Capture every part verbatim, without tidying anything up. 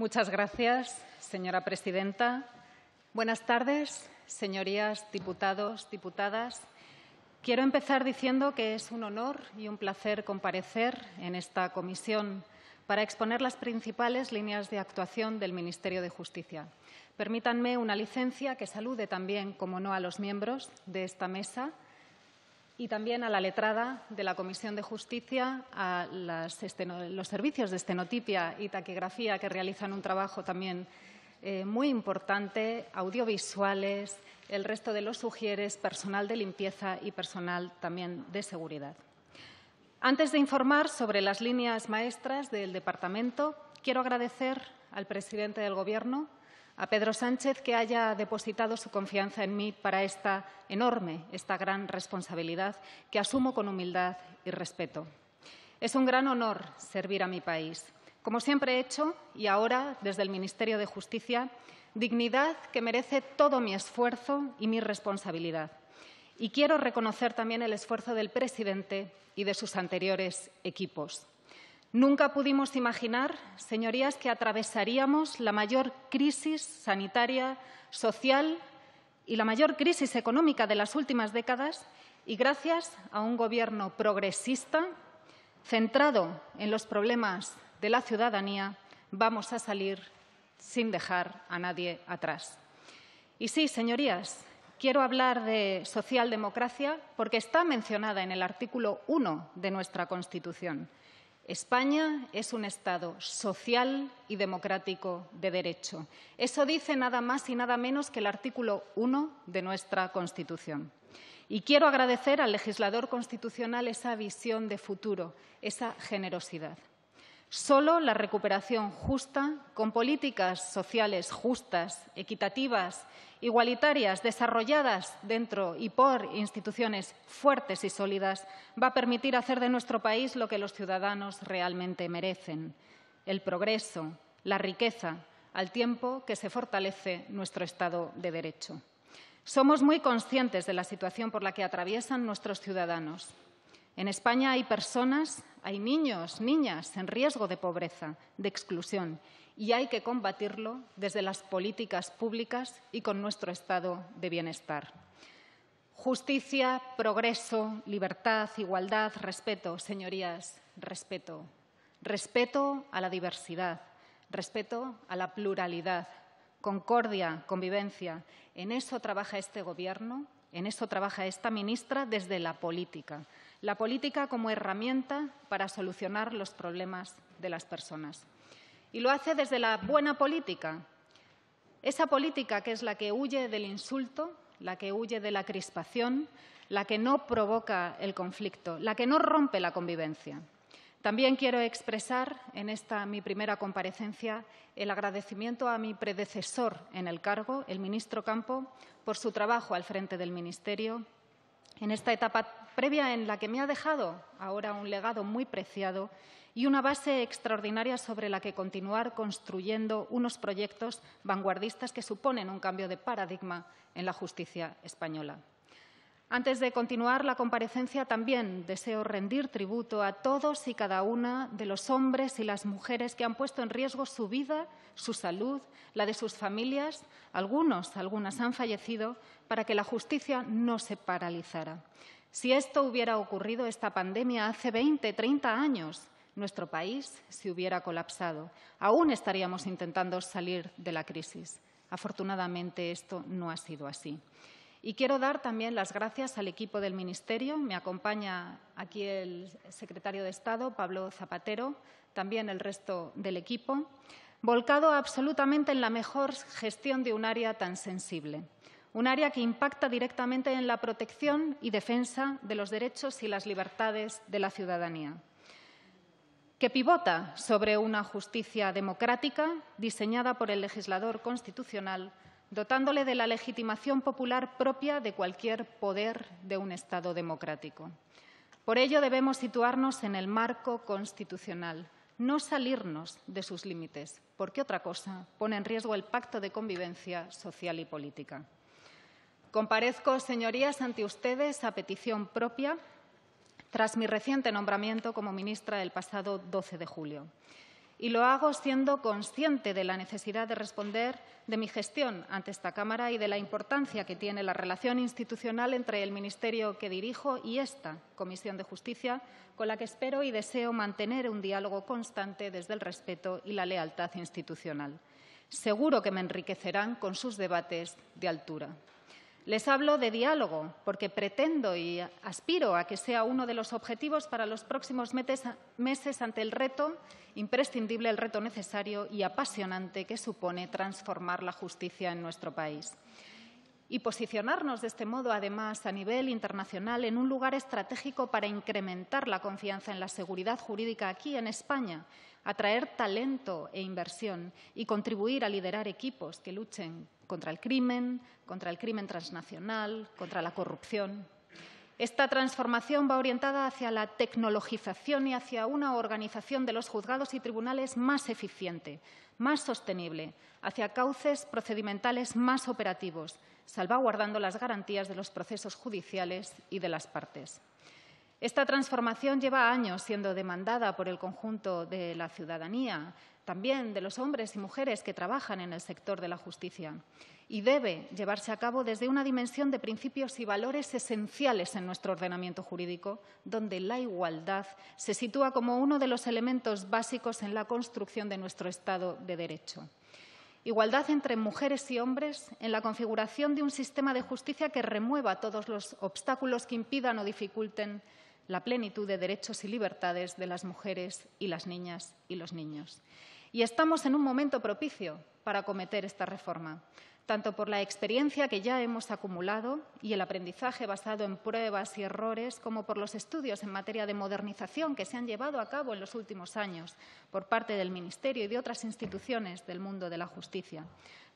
Muchas gracias, señora presidenta. Buenas tardes, señorías diputados, diputadas. Quiero empezar diciendo que es un honor y un placer comparecer en esta comisión para exponer las principales líneas de actuación del Ministerio de Justicia. Permítanme una licencia que salude también, como no, a los miembros de esta mesa y también a la letrada de la Comisión de Justicia, a las los servicios de estenotipia y taquigrafía que realizan un trabajo también eh, muy importante, audiovisuales, el resto de los sugieres, personal de limpieza y personal también de seguridad. Antes de informar sobre las líneas maestras del departamento, quiero agradecer al presidente del Gobierno, a Pedro Sánchez, que haya depositado su confianza en mí para esta enorme, esta gran responsabilidad que asumo con humildad y respeto. Es un gran honor servir a mi país. Como siempre he hecho, y ahora desde el Ministerio de Justicia, dignidad que merece todo mi esfuerzo y mi responsabilidad. Y quiero reconocer también el esfuerzo del presidente y de sus anteriores equipos. Nunca pudimos imaginar, señorías, que atravesaríamos la mayor crisis sanitaria, social y la mayor crisis económica de las últimas décadas, y gracias a un Gobierno progresista centrado en los problemas de la ciudadanía, vamos a salir sin dejar a nadie atrás. Y sí, señorías, quiero hablar de socialdemocracia porque está mencionada en el artículo uno de nuestra Constitución. España es un Estado social y democrático de derecho. Eso dice nada más y nada menos que el artículo uno de nuestra Constitución. Y quiero agradecer al legislador constitucional esa visión de futuro, esa generosidad. Solo la recuperación justa, con políticas sociales justas, equitativas, igualitarias, desarrolladas dentro y por instituciones fuertes y sólidas, va a permitir hacer de nuestro país lo que los ciudadanos realmente merecen: el progreso, la riqueza, al tiempo que se fortalece nuestro Estado de Derecho. Somos muy conscientes de la situación por la que atraviesan nuestros ciudadanos. En España hay personas, hay niños, niñas en riesgo de pobreza, de exclusión, y hay que combatirlo desde las políticas públicas y con nuestro estado de bienestar. Justicia, progreso, libertad, igualdad, respeto. Señorías, respeto. Respeto a la diversidad, respeto a la pluralidad, concordia, convivencia. En eso trabaja este Gobierno, en eso trabaja esta ministra desde la política. La política como herramienta para solucionar los problemas de las personas. Y lo hace desde la buena política, esa política que es la que huye del insulto, la que huye de la crispación, la que no provoca el conflicto, la que no rompe la convivencia. También quiero expresar en esta mi primera comparecencia el agradecimiento a mi predecesor en el cargo, el ministro Campo, por su trabajo al frente del Ministerio en esta etapa previa en la que me ha dejado ahora un legado muy preciado y una base extraordinaria sobre la que continuar construyendo unos proyectos vanguardistas que suponen un cambio de paradigma en la justicia española. Antes de continuar la comparecencia, también deseo rendir tributo a todos y cada una de los hombres y las mujeres que han puesto en riesgo su vida, su salud, la de sus familias. Algunos, algunas han fallecido para que la justicia no se paralizara. Si esto hubiera ocurrido, esta pandemia, hace veinte, treinta años, nuestro país se hubiera colapsado. Aún estaríamos intentando salir de la crisis. Afortunadamente, esto no ha sido así. Y quiero dar también las gracias al equipo del Ministerio. Me acompaña aquí el secretario de Estado, Pablo Zapatero, también el resto del equipo, volcado absolutamente en la mejor gestión de un área tan sensible. Un área que impacta directamente en la protección y defensa de los derechos y las libertades de la ciudadanía, que pivota sobre una justicia democrática diseñada por el legislador constitucional, dotándole de la legitimación popular propia de cualquier poder de un Estado democrático. Por ello, debemos situarnos en el marco constitucional, no salirnos de sus límites, porque otra cosa pone en riesgo el pacto de convivencia social y política. Comparezco, señorías, ante ustedes a petición propia tras mi reciente nombramiento como ministra el pasado doce de julio. y lo hago siendo consciente de la necesidad de responder de mi gestión ante esta Cámara y de la importancia que tiene la relación institucional entre el Ministerio que dirijo y esta Comisión de Justicia, con la que espero y deseo mantener un diálogo constante desde el respeto y la lealtad institucional. Seguro que me enriquecerán con sus debates de altura. Les hablo de diálogo porque pretendo y aspiro a que sea uno de los objetivos para los próximos meses ante el reto imprescindible, el reto necesario y apasionante que supone transformar la justicia en nuestro país. Y posicionarnos de este modo, además, a nivel internacional en un lugar estratégico para incrementar la confianza en la seguridad jurídica aquí en España, atraer talento e inversión y contribuir a liderar equipos que luchen contra el crimen, contra el crimen transnacional, contra la corrupción. Esta transformación va orientada hacia la tecnologización y hacia una organización de los juzgados y tribunales más eficiente, más sostenible, hacia cauces procedimentales más operativos, salvaguardando las garantías de los procesos judiciales y de las partes. Esta transformación lleva años siendo demandada por el conjunto de la ciudadanía, también de los hombres y mujeres que trabajan en el sector de la justicia, y debe llevarse a cabo desde una dimensión de principios y valores esenciales en nuestro ordenamiento jurídico, donde la igualdad se sitúa como uno de los elementos básicos en la construcción de nuestro Estado de Derecho. Igualdad entre mujeres y hombres en la configuración de un sistema de justicia que remueva todos los obstáculos que impidan o dificulten la plenitud de derechos y libertades de las mujeres y las niñas y los niños. Y estamos en un momento propicio para acometer esta reforma, tanto por la experiencia que ya hemos acumulado y el aprendizaje basado en pruebas y errores, como por los estudios en materia de modernización que se han llevado a cabo en los últimos años por parte del Ministerio y de otras instituciones del mundo de la justicia.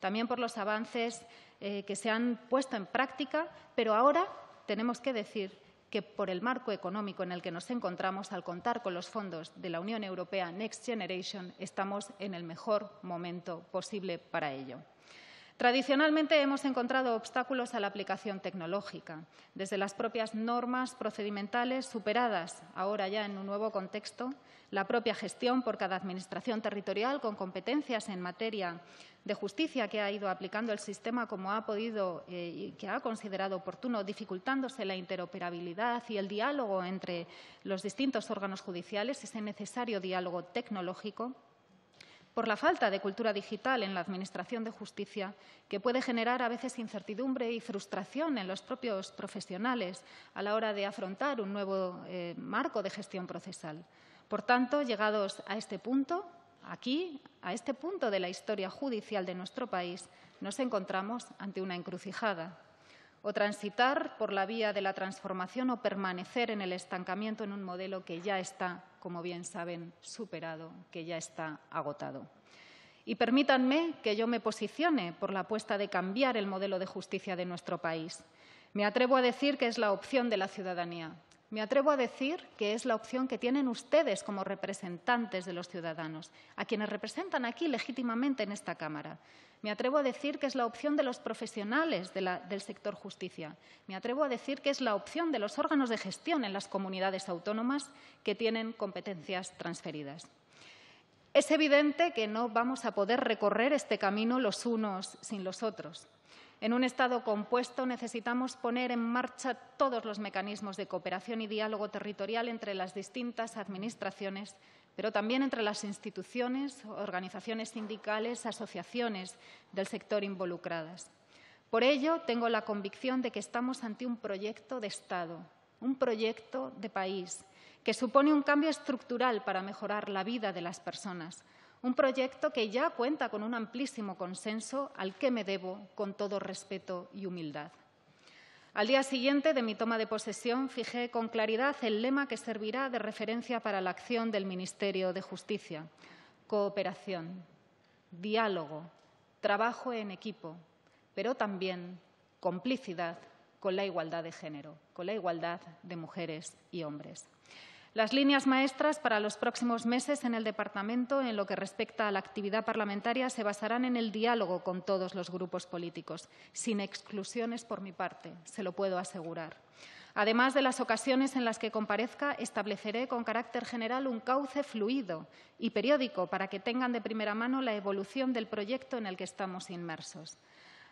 También por los avances eh, que se han puesto en práctica, pero ahora tenemos que decir que por el marco económico en el que nos encontramos, al contar con los fondos de la Unión Europea Next Generation, estamos en el mejor momento posible para ello. Tradicionalmente hemos encontrado obstáculos a la aplicación tecnológica, desde las propias normas procedimentales superadas ahora ya en un nuevo contexto, la propia gestión por cada administración territorial con competencias en materia de justicia que ha ido aplicando el sistema como ha podido eh, y que ha considerado oportuno, dificultándose la interoperabilidad y el diálogo entre los distintos órganos judiciales, ese necesario diálogo tecnológico, por la falta de cultura digital en la Administración de Justicia, que puede generar a veces incertidumbre y frustración en los propios profesionales a la hora de afrontar un nuevo eh, marco de gestión procesal. Por tanto, llegados a este punto, aquí, a este punto de la historia judicial de nuestro país, nos encontramos ante una encrucijada. O transitar por la vía de la transformación o permanecer en el estancamiento en un modelo que ya está, como bien saben, superado, que ya está agotado. Y permítanme que yo me posicione por la apuesta de cambiar el modelo de justicia de nuestro país. Me atrevo a decir que es la opción de la ciudadanía. Me atrevo a decir que es la opción que tienen ustedes como representantes de los ciudadanos, a quienes representan aquí legítimamente en esta Cámara. Me atrevo a decir que es la opción de los profesionales de la, del sector justicia. Me atrevo a decir que es la opción de los órganos de gestión en las comunidades autónomas que tienen competencias transferidas. Es evidente que no vamos a poder recorrer este camino los unos sin los otros. En un Estado compuesto necesitamos poner en marcha todos los mecanismos de cooperación y diálogo territorial entre las distintas administraciones, pero también entre las instituciones, organizaciones sindicales, asociaciones del sector involucradas. Por ello, tengo la convicción de que estamos ante un proyecto de Estado, un proyecto de país, que supone un cambio estructural para mejorar la vida de las personas, un proyecto que ya cuenta con un amplísimo consenso al que me debo con todo respeto y humildad. Al día siguiente de mi toma de posesión, fijé con claridad el lema que servirá de referencia para la acción del Ministerio de Justicia. Cooperación, diálogo, trabajo en equipo, pero también complicidad con la igualdad de género, con la igualdad de mujeres y hombres. Las líneas maestras para los próximos meses en el Departamento, en lo que respecta a la actividad parlamentaria, se basarán en el diálogo con todos los grupos políticos, sin exclusiones por mi parte, se lo puedo asegurar. Además de las ocasiones en las que comparezca, estableceré con carácter general un cauce fluido y periódico para que tengan de primera mano la evolución del proyecto en el que estamos inmersos.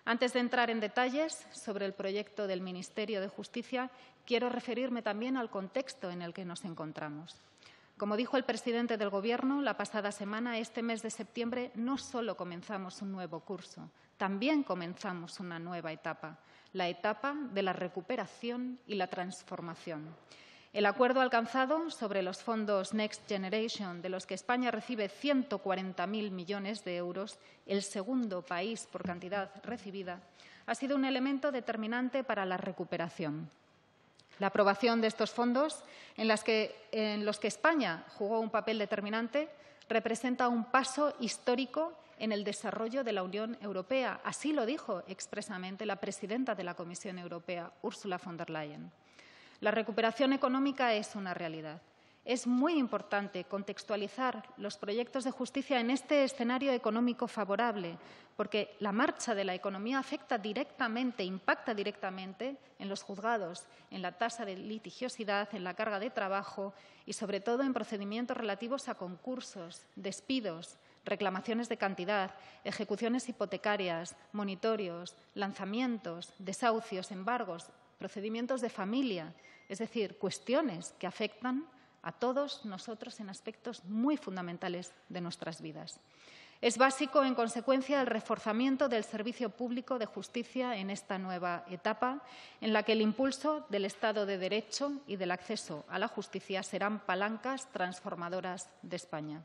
Antes de entrar en detalles sobre el proyecto del Ministerio de Justicia, quiero referirme también al contexto en el que nos encontramos. Como dijo el presidente del Gobierno la pasada semana, este mes de septiembre no solo comenzamos un nuevo curso, también comenzamos una nueva etapa, la etapa de la recuperación y la transformación. El acuerdo alcanzado sobre los fondos Next Generation, de los que España recibe ciento cuarenta mil millones de euros, el segundo país por cantidad recibida, ha sido un elemento determinante para la recuperación. La aprobación de estos fondos, en, las que, en los que España jugó un papel determinante, representa un paso histórico en el desarrollo de la Unión Europea. Así lo dijo expresamente la presidenta de la Comisión Europea, Úrsula von der Leyen. La recuperación económica es una realidad. Es muy importante contextualizar los proyectos de justicia en este escenario económico favorable, porque la marcha de la economía afecta directamente, impacta directamente en los juzgados, en la tasa de litigiosidad, en la carga de trabajo y, sobre todo, en procedimientos relativos a concursos, despidos, reclamaciones de cantidad, ejecuciones hipotecarias, monitorios, lanzamientos, desahucios, embargos, procedimientos de familia, es decir, cuestiones que afectan a todos nosotros en aspectos muy fundamentales de nuestras vidas. Es básico, en consecuencia, el reforzamiento del servicio público de justicia en esta nueva etapa, en la que el impulso del Estado de Derecho y del acceso a la justicia serán palancas transformadoras de España.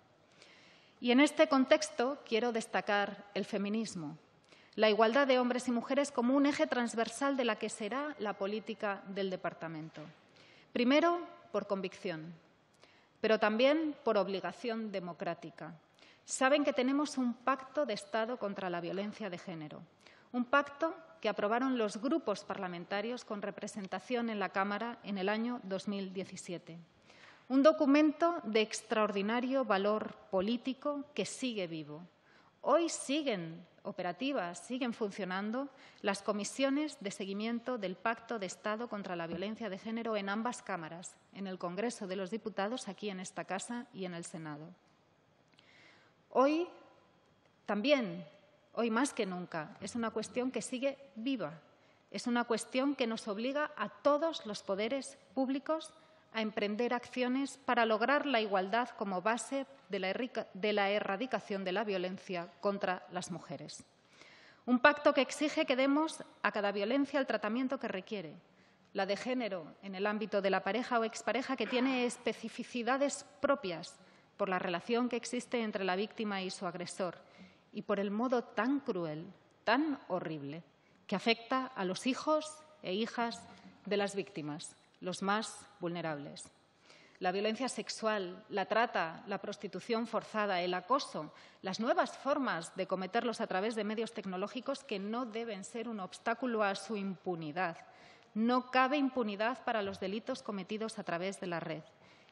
Y en este contexto quiero destacar el feminismo. La igualdad de hombres y mujeres como un eje transversal de la que será la política del Departamento. Primero, por convicción, pero también por obligación democrática. Saben que tenemos un pacto de Estado contra la violencia de género, un pacto que aprobaron los grupos parlamentarios con representación en la Cámara en el año dos mil diecisiete. Un documento de extraordinario valor político que sigue vivo. Hoy siguen operativas, siguen funcionando las comisiones de seguimiento del Pacto de Estado contra la Violencia de Género en ambas cámaras, en el Congreso de los Diputados, aquí en esta casa y en el Senado. Hoy también, hoy más que nunca, es una cuestión que sigue viva, es una cuestión que nos obliga a todos los poderes públicos a emprender acciones para lograr la igualdad como base de la, de la erradicación de la violencia contra las mujeres. Un pacto que exige que demos a cada violencia el tratamiento que requiere, la de género en el ámbito de la pareja o expareja, que tiene especificidades propias por la relación que existe entre la víctima y su agresor y por el modo tan cruel, tan horrible, que afecta a los hijos e hijas de las víctimas, los más vulnerables. La violencia sexual, la trata, la prostitución forzada, el acoso, las nuevas formas de cometerlos a través de medios tecnológicos que no deben ser un obstáculo a su impunidad. No cabe impunidad para los delitos cometidos a través de la red.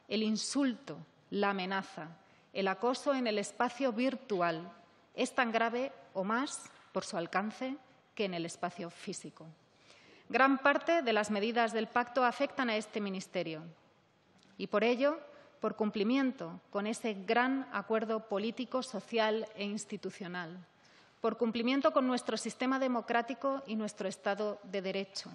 El insulto, la amenaza, el acoso en el espacio virtual es tan grave o más por su alcance que en el espacio físico. Gran parte de las medidas del pacto afectan a este ministerio y, por ello, por cumplimiento con ese gran acuerdo político, social e institucional, por cumplimiento con nuestro sistema democrático y nuestro Estado de Derecho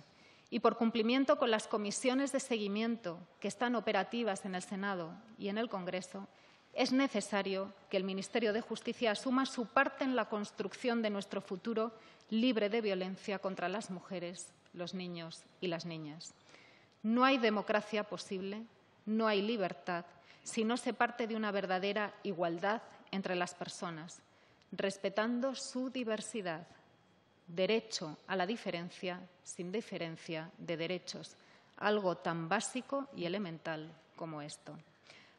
y por cumplimiento con las comisiones de seguimiento que están operativas en el Senado y en el Congreso, es necesario que el Ministerio de Justicia asuma su parte en la construcción de nuestro futuro libre de violencia contra las mujeres, los niños y las niñas. No hay democracia posible, no hay libertad, si no se parte de una verdadera igualdad entre las personas, respetando su diversidad, derecho a la diferencia sin diferencia de derechos, algo tan básico y elemental como esto.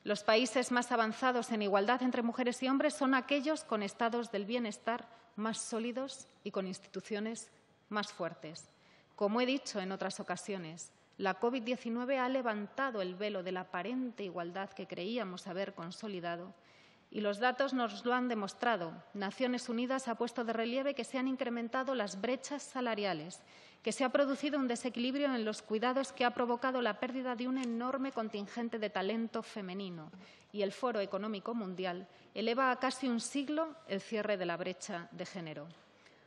Los países más avanzados en igualdad entre mujeres y hombres son aquellos con estados del bienestar más sólidos y con instituciones más fuertes. Como he dicho en otras ocasiones, la COVID diecinueve ha levantado el velo de la aparente igualdad que creíamos haber consolidado Y los datos nos lo han demostrado. Naciones Unidas ha puesto de relieve que se han incrementado las brechas salariales, que se ha producido un desequilibrio en los cuidados que ha provocado la pérdida de un enorme contingente de talento femenino. Y el Foro Económico Mundial eleva a casi un siglo el cierre de la brecha de género.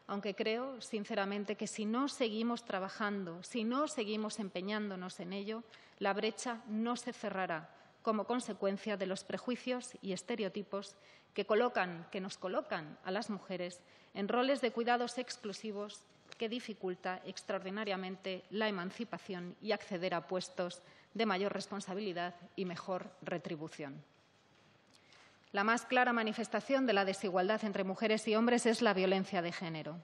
Aunque creo, sinceramente, que si no seguimos trabajando, si no seguimos empeñándonos en ello, la brecha no se cerrará, como consecuencia de los prejuicios y estereotipos que colocan, que nos colocan a las mujeres en roles de cuidados exclusivos que dificulta extraordinariamente la emancipación y acceder a puestos de mayor responsabilidad y mejor retribución. La más clara manifestación de la desigualdad entre mujeres y hombres es la violencia de género.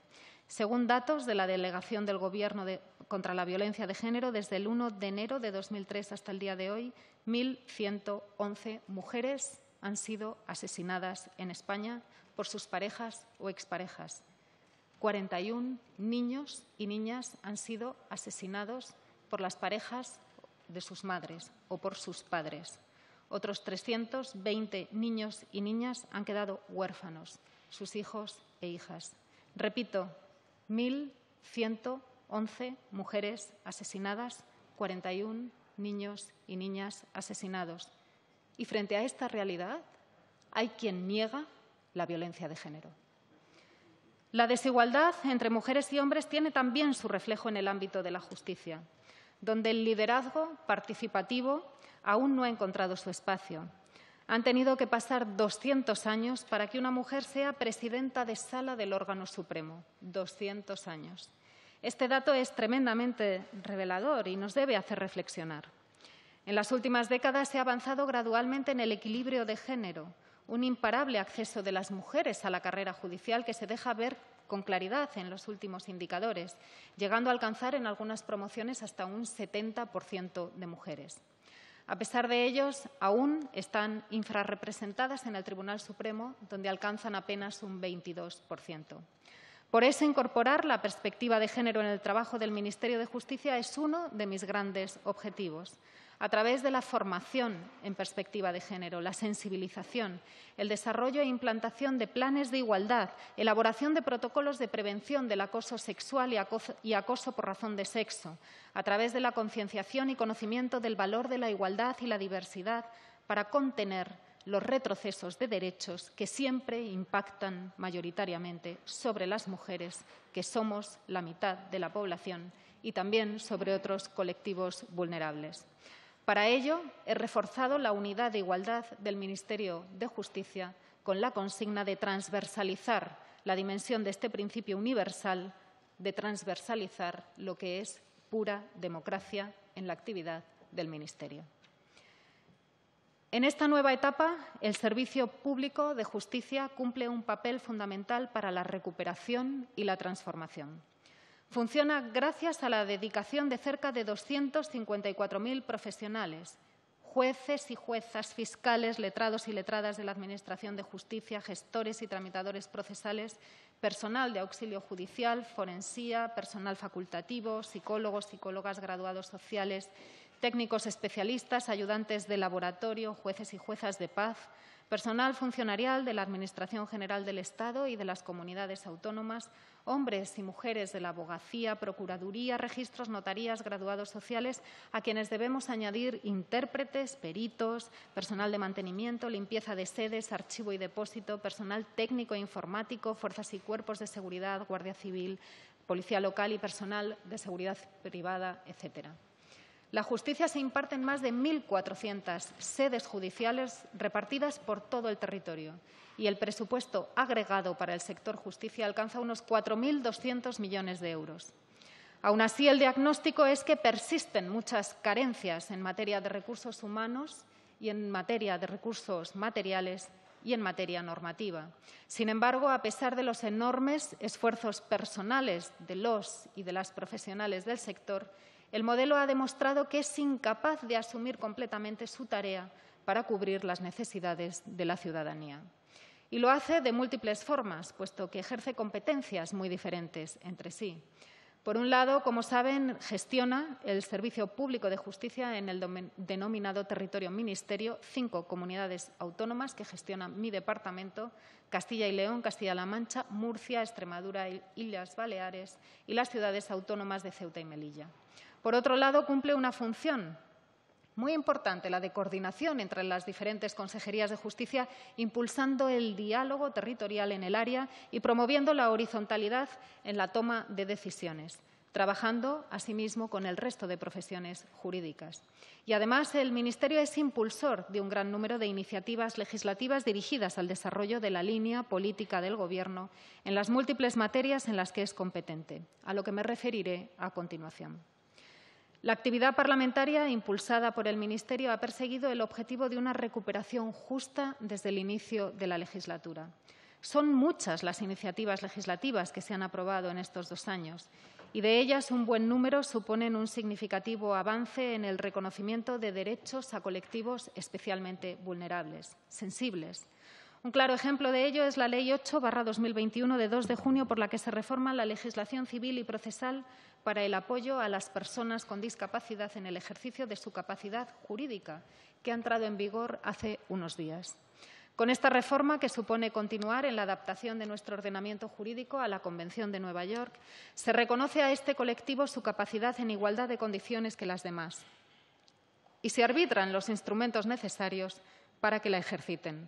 Según datos de la Delegación del Gobierno de, contra la Violencia de Género, desde el uno de enero de dos mil tres hasta el día de hoy, mil ciento once mujeres han sido asesinadas en España por sus parejas o exparejas. cuarenta y uno niños y niñas han sido asesinados por las parejas de sus madres o por sus padres. Otros trescientos veinte niños y niñas han quedado huérfanos, sus hijos e hijas. Repito, mil ciento once mujeres asesinadas, cuarenta y uno niños y niñas asesinados. Y frente a esta realidad, hay quien niega la violencia de género. La desigualdad entre mujeres y hombres tiene también su reflejo en el ámbito de la justicia, donde el liderazgo participativo aún no ha encontrado su espacio. Han tenido que pasar doscientos años para que una mujer sea presidenta de sala del órgano supremo. doscientos años. Este dato es tremendamente revelador y nos debe hacer reflexionar. En las últimas décadas se ha avanzado gradualmente en el equilibrio de género, un imparable acceso de las mujeres a la carrera judicial que se deja ver con claridad en los últimos indicadores, llegando a alcanzar en algunas promociones hasta un setenta por ciento de mujeres. A pesar de ellos, aún están infrarrepresentadas en el Tribunal Supremo, donde alcanzan apenas un veintidós por ciento. Por eso, incorporar la perspectiva de género en el trabajo del Ministerio de Justicia es uno de mis grandes objetivos. A través de la formación en perspectiva de género, la sensibilización, el desarrollo e implantación de planes de igualdad, elaboración de protocolos de prevención del acoso sexual y acoso, y acoso por razón de sexo, a través de la concienciación y conocimiento del valor de la igualdad y la diversidad para contener los retrocesos de derechos que siempre impactan mayoritariamente sobre las mujeres, que somos la mitad de la población, y también sobre otros colectivos vulnerables. Para ello, he reforzado la unidad de igualdad del Ministerio de Justicia con la consigna de transversalizar la dimensión de este principio universal, de transversalizar lo que es pura democracia en la actividad del Ministerio. En esta nueva etapa, el Servicio Público de Justicia cumple un papel fundamental para la recuperación y la transformación. Funciona gracias a la dedicación de cerca de doscientos cincuenta y cuatro mil profesionales, jueces y juezas, fiscales, letrados y letradas de la Administración de Justicia, gestores y tramitadores procesales, personal de auxilio judicial, forensía, personal facultativo, psicólogos, psicólogas, graduados sociales, técnicos especialistas, ayudantes de laboratorio, jueces y juezas de paz, personal funcionarial de la Administración General del Estado y de las comunidades autónomas, hombres y mujeres de la abogacía, procuraduría, registros, notarías, graduados sociales, a quienes debemos añadir intérpretes, peritos, personal de mantenimiento, limpieza de sedes, archivo y depósito, personal técnico e informático, fuerzas y cuerpos de seguridad, Guardia Civil, Policía Local y personal de seguridad privada, etcétera. La justicia se imparte en más de mil cuatrocientas sedes judiciales repartidas por todo el territorio y el presupuesto agregado para el sector justicia alcanza unos cuatro mil doscientos millones de euros. Aún así, el diagnóstico es que persisten muchas carencias en materia de recursos humanos y en materia de recursos materiales y en materia normativa. Sin embargo, a pesar de los enormes esfuerzos personales de los y de las profesionales del sector, el modelo ha demostrado que es incapaz de asumir completamente su tarea para cubrir las necesidades de la ciudadanía. Y lo hace de múltiples formas, puesto que ejerce competencias muy diferentes entre sí. Por un lado, como saben, gestiona el Servicio Público de Justicia en el denominado territorio ministerio, cinco comunidades autónomas que gestionan mi departamento, Castilla y León, Castilla-La Mancha, Murcia, Extremadura, Islas Baleares y las ciudades autónomas de Ceuta y Melilla. Por otro lado, cumple una función muy importante, la de coordinación entre las diferentes consejerías de justicia, impulsando el diálogo territorial en el área y promoviendo la horizontalidad en la toma de decisiones, trabajando asimismo con el resto de profesiones jurídicas. Y además, el Ministerio es impulsor de un gran número de iniciativas legislativas dirigidas al desarrollo de la línea política del Gobierno en las múltiples materias en las que es competente, a lo que me referiré a continuación. La actividad parlamentaria impulsada por el Ministerio ha perseguido el objetivo de una recuperación justa desde el inicio de la legislatura. Son muchas las iniciativas legislativas que se han aprobado en estos dos años y de ellas un buen número suponen un significativo avance en el reconocimiento de derechos a colectivos especialmente vulnerables, sensibles. Un claro ejemplo de ello es la Ley ocho barra dos mil veintiuno de dos de junio, por la que se reforma la legislación civil y procesal para el apoyo a las personas con discapacidad en el ejercicio de su capacidad jurídica, que ha entrado en vigor hace unos días. Con esta reforma, que supone continuar en la adaptación de nuestro ordenamiento jurídico a la Convención de Nueva York, se reconoce a este colectivo su capacidad en igualdad de condiciones que las demás y se arbitran los instrumentos necesarios para que la ejerciten.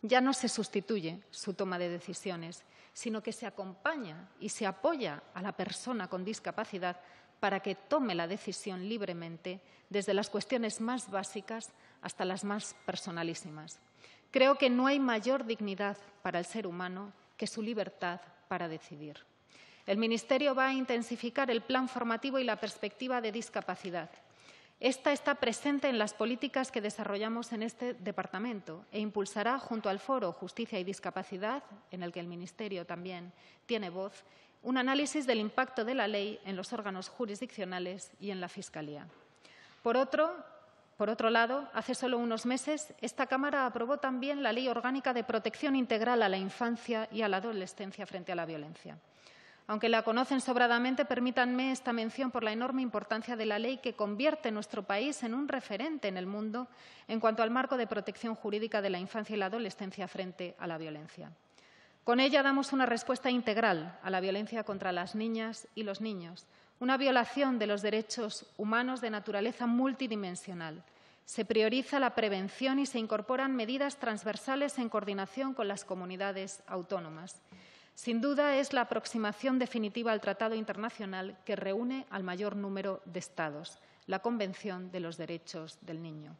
Ya no se sustituye su toma de decisiones, sino que se acompaña y se apoya a la persona con discapacidad para que tome la decisión libremente, desde las cuestiones más básicas hasta las más personalísimas. Creo que no hay mayor dignidad para el ser humano que su libertad para decidir. El Ministerio va a intensificar el plan formativo y la perspectiva de discapacidad. Esta está presente en las políticas que desarrollamos en este departamento e impulsará, junto al Foro Justicia y Discapacidad, en el que el Ministerio también tiene voz, un análisis del impacto de la ley en los órganos jurisdiccionales y en la Fiscalía. Por otro, por otro lado, hace solo unos meses, esta Cámara aprobó también la Ley Orgánica de Protección Integral a la Infancia y a la Adolescencia frente a la Violencia. Aunque la conocen sobradamente, permítanme esta mención por la enorme importancia de la ley que convierte nuestro país en un referente en el mundo en cuanto al marco de protección jurídica de la infancia y la adolescencia frente a la violencia. Con ella damos una respuesta integral a la violencia contra las niñas y los niños, una violación de los derechos humanos de naturaleza multidimensional. Se prioriza la prevención y se incorporan medidas transversales en coordinación con las comunidades autónomas. Sin duda, es la aproximación definitiva al Tratado Internacional que reúne al mayor número de Estados, la Convención de los Derechos del Niño.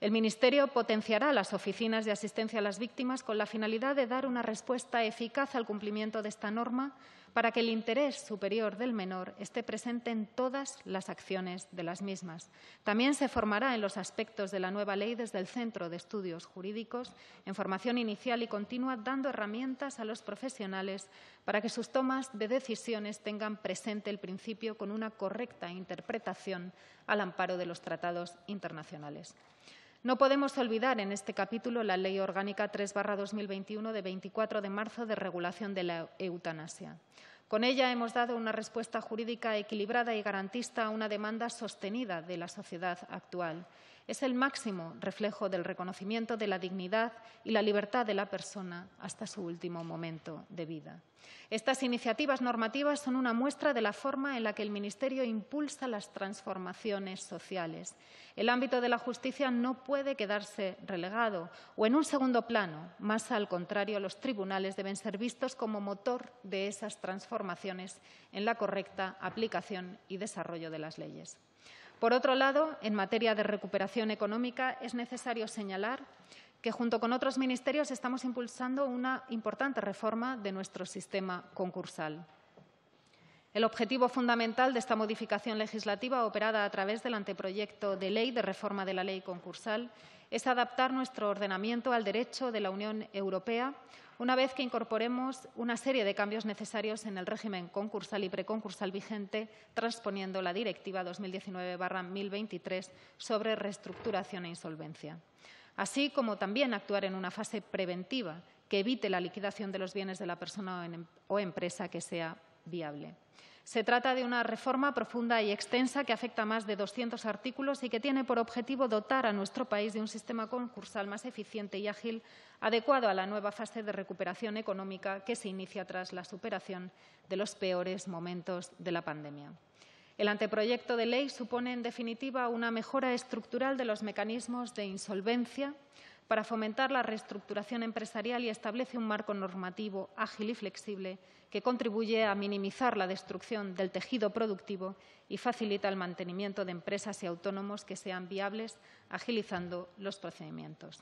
El Ministerio potenciará las oficinas de asistencia a las víctimas con la finalidad de dar una respuesta eficaz al cumplimiento de esta norma para que el interés superior del menor esté presente en todas las acciones de las mismas. También se formará en los aspectos de la nueva ley desde el Centro de Estudios Jurídicos, en formación inicial y continua, dando herramientas a los profesionales para que sus tomas de decisiones tengan presente el principio con una correcta interpretación al amparo de los tratados internacionales. No podemos olvidar en este capítulo la Ley Orgánica tres barra dos mil veintiuno de veinticuatro de marzo de regulación de la eutanasia. Con ella hemos dado una respuesta jurídica equilibrada y garantista a una demanda sostenida de la sociedad actual. Es el máximo reflejo del reconocimiento de la dignidad y la libertad de la persona hasta su último momento de vida. Estas iniciativas normativas son una muestra de la forma en la que el Ministerio impulsa las transformaciones sociales. El ámbito de la justicia no puede quedarse relegado o en un segundo plano. Más al contrario, los tribunales deben ser vistos como motor de esas transformaciones en la correcta aplicación y desarrollo de las leyes. Por otro lado, en materia de recuperación económica, es necesario señalar que junto con otros ministerios estamos impulsando una importante reforma de nuestro sistema concursal. El objetivo fundamental de esta modificación legislativa, operada a través del anteproyecto de ley de reforma de la ley concursal, es adaptar nuestro ordenamiento al derecho de la Unión Europea, una vez que incorporemos una serie de cambios necesarios en el régimen concursal y preconcursal vigente, transponiendo la Directiva dos mil diecinueve barra mil veintitrés sobre reestructuración e insolvencia, así como también actuar en una fase preventiva que evite la liquidación de los bienes de la persona o empresa que sea viable. Se trata de una reforma profunda y extensa que afecta a más de doscientos artículos y que tiene por objetivo dotar a nuestro país de un sistema concursal más eficiente y ágil, adecuado a la nueva fase de recuperación económica que se inicia tras la superación de los peores momentos de la pandemia. El anteproyecto de ley supone, en definitiva, una mejora estructural de los mecanismos de insolvencia para fomentar la reestructuración empresarial y establece un marco normativo ágil y flexible que contribuye a minimizar la destrucción del tejido productivo y facilita el mantenimiento de empresas y autónomos que sean viables, agilizando los procedimientos.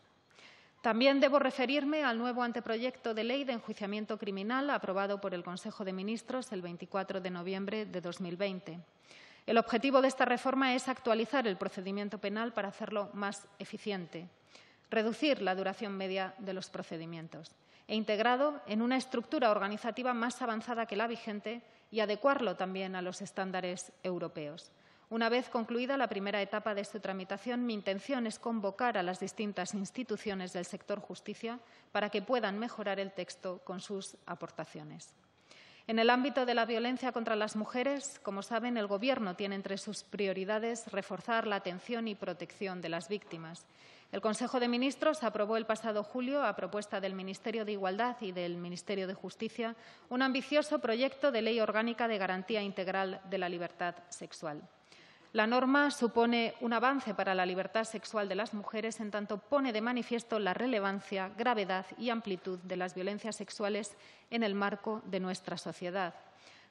También debo referirme al nuevo anteproyecto de ley de enjuiciamiento criminal aprobado por el Consejo de Ministros el veinticuatro de noviembre de dos mil veinte. El objetivo de esta reforma es actualizar el procedimiento penal para hacerlo más eficiente, reducir la duración media de los procedimientos e integrado en una estructura organizativa más avanzada que la vigente y adecuarlo también a los estándares europeos. Una vez concluida la primera etapa de su tramitación, mi intención es convocar a las distintas instituciones del sector justicia para que puedan mejorar el texto con sus aportaciones. En el ámbito de la violencia contra las mujeres, como saben, el Gobierno tiene entre sus prioridades reforzar la atención y protección de las víctimas. El Consejo de Ministros aprobó el pasado julio, a propuesta del Ministerio de Igualdad y del Ministerio de Justicia, un ambicioso proyecto de Ley Orgánica de Garantía Integral de la Libertad Sexual. La norma supone un avance para la libertad sexual de las mujeres, en tanto pone de manifiesto la relevancia, gravedad y amplitud de las violencias sexuales en el marco de nuestra sociedad.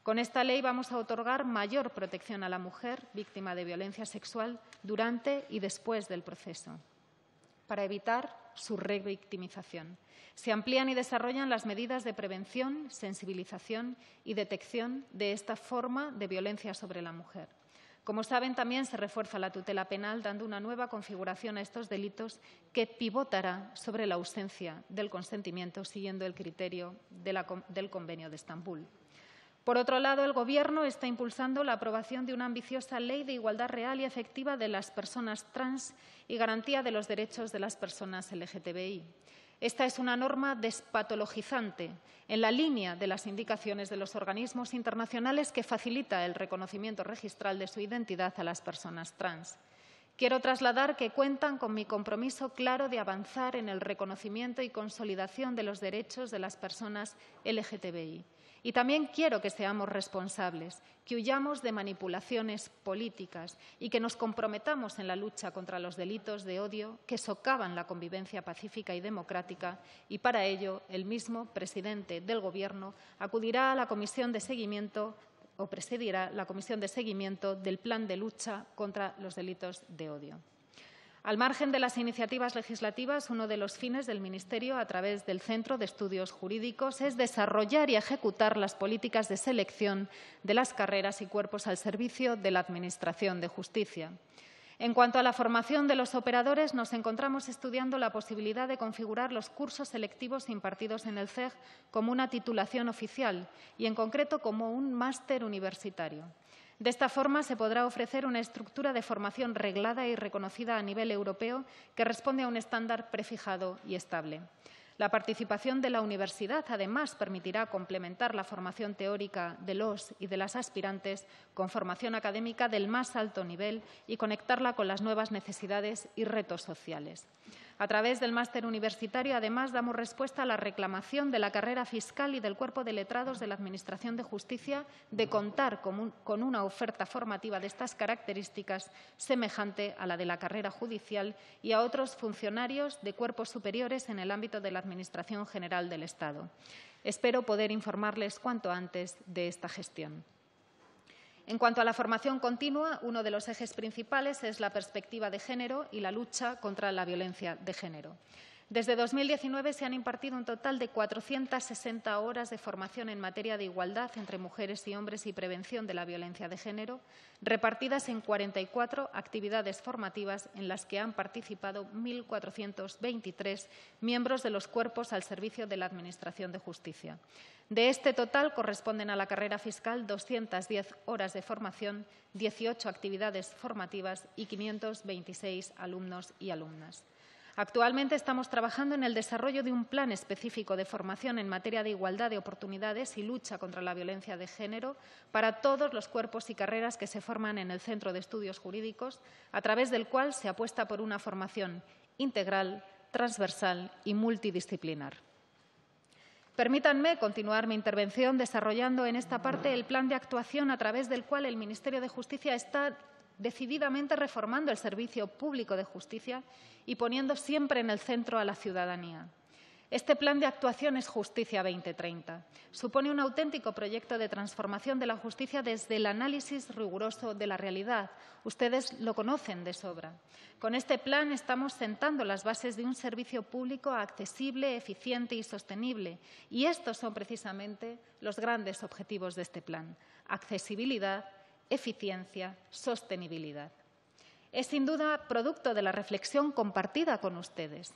Con esta ley vamos a otorgar mayor protección a la mujer víctima de violencia sexual durante y después del proceso, para evitar su revictimización. Se amplían y desarrollan las medidas de prevención, sensibilización y detección de esta forma de violencia sobre la mujer. Como saben, también se refuerza la tutela penal, dando una nueva configuración a estos delitos que pivotará sobre la ausencia del consentimiento, siguiendo el criterio de la, del Convenio de Estambul. Por otro lado, el Gobierno está impulsando la aprobación de una ambiciosa ley de igualdad real y efectiva de las personas trans y garantía de los derechos de las personas L G T B I. Esta es una norma despatologizante, en la línea de las indicaciones de los organismos internacionales, que facilita el reconocimiento registral de su identidad a las personas trans. Quiero trasladar que cuentan con mi compromiso claro de avanzar en el reconocimiento y consolidación de los derechos de las personas L G T B I. Y también quiero que seamos responsables, que huyamos de manipulaciones políticas y que nos comprometamos en la lucha contra los delitos de odio que socavan la convivencia pacífica y democrática, y para ello el mismo presidente del Gobierno acudirá a la comisión de seguimiento o presidirá la comisión de seguimiento del plan de lucha contra los delitos de odio. Al margen de las iniciativas legislativas, uno de los fines del Ministerio, a través del Centro de Estudios Jurídicos, es desarrollar y ejecutar las políticas de selección de las carreras y cuerpos al servicio de la Administración de Justicia. En cuanto a la formación de los operadores, nos encontramos estudiando la posibilidad de configurar los cursos selectivos impartidos en el C E J como una titulación oficial y, en concreto, como un máster universitario. De esta forma, se podrá ofrecer una estructura de formación reglada y reconocida a nivel europeo que responde a un estándar prefijado y estable. La participación de la universidad, además, permitirá complementar la formación teórica de los y de las aspirantes con formación académica del más alto nivel y conectarla con las nuevas necesidades y retos sociales. A través del máster universitario, además, damos respuesta a la reclamación de la carrera fiscal y del cuerpo de letrados de la Administración de Justicia de contar con, un, con una oferta formativa de estas características semejante a la de la carrera judicial y a otros funcionarios de cuerpos superiores en el ámbito de la Administración General del Estado. Espero poder informarles cuanto antes de esta gestión. En cuanto a la formación continua, uno de los ejes principales es la perspectiva de género y la lucha contra la violencia de género. Desde dos mil diecinueve se han impartido un total de cuatrocientas sesenta horas de formación en materia de igualdad entre mujeres y hombres y prevención de la violencia de género, repartidas en cuarenta y cuatro actividades formativas en las que han participado mil cuatrocientos veintitrés miembros de los cuerpos al servicio de la Administración de Justicia. De este total corresponden a la carrera fiscal doscientas diez horas de formación, dieciocho actividades formativas y quinientos veintiséis alumnos y alumnas. Actualmente estamos trabajando en el desarrollo de un plan específico de formación en materia de igualdad de oportunidades y lucha contra la violencia de género para todos los cuerpos y carreras que se forman en el Centro de Estudios Jurídicos, a través del cual se apuesta por una formación integral, transversal y multidisciplinar. Permítanme continuar mi intervención desarrollando en esta parte el plan de actuación a través del cual el Ministerio de Justicia está decididamente reformando el servicio público de justicia y poniendo siempre en el centro a la ciudadanía. Este plan de actuación es Justicia veinte treinta. Supone un auténtico proyecto de transformación de la justicia desde el análisis riguroso de la realidad. Ustedes lo conocen de sobra. Con este plan estamos sentando las bases de un servicio público accesible, eficiente y sostenible. Y estos son precisamente los grandes objetivos de este plan: accesibilidad, eficiencia, sostenibilidad. Es sin duda producto de la reflexión compartida con ustedes.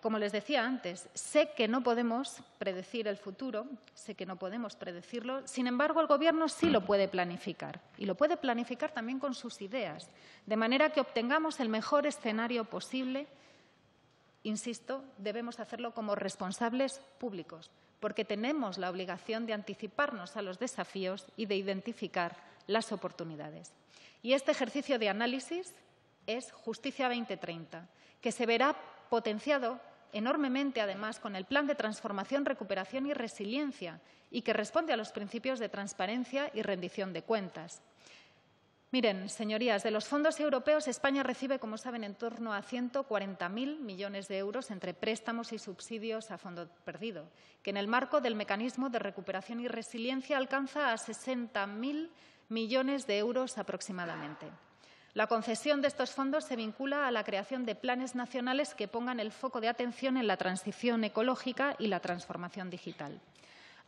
Como les decía antes, sé que no podemos predecir el futuro, sé que no podemos predecirlo, sin embargo, el Gobierno sí lo puede planificar y lo puede planificar también con sus ideas, de manera que obtengamos el mejor escenario posible. Insisto, debemos hacerlo como responsables públicos, porque tenemos la obligación de anticiparnos a los desafíos y de identificar las oportunidades. Y este ejercicio de análisis es Justicia veinte treinta, que se verá potenciado enormemente, además, con el Plan de Transformación, Recuperación y Resiliencia, y que responde a los principios de transparencia y rendición de cuentas. Miren, señorías, de los fondos europeos España recibe, como saben, en torno a ciento cuarenta mil millones de euros entre préstamos y subsidios a fondo perdido, que en el marco del Mecanismo de Recuperación y Resiliencia alcanza a sesenta mil millones de euros aproximadamente. La concesión de estos fondos se vincula a la creación de planes nacionales que pongan el foco de atención en la transición ecológica y la transformación digital.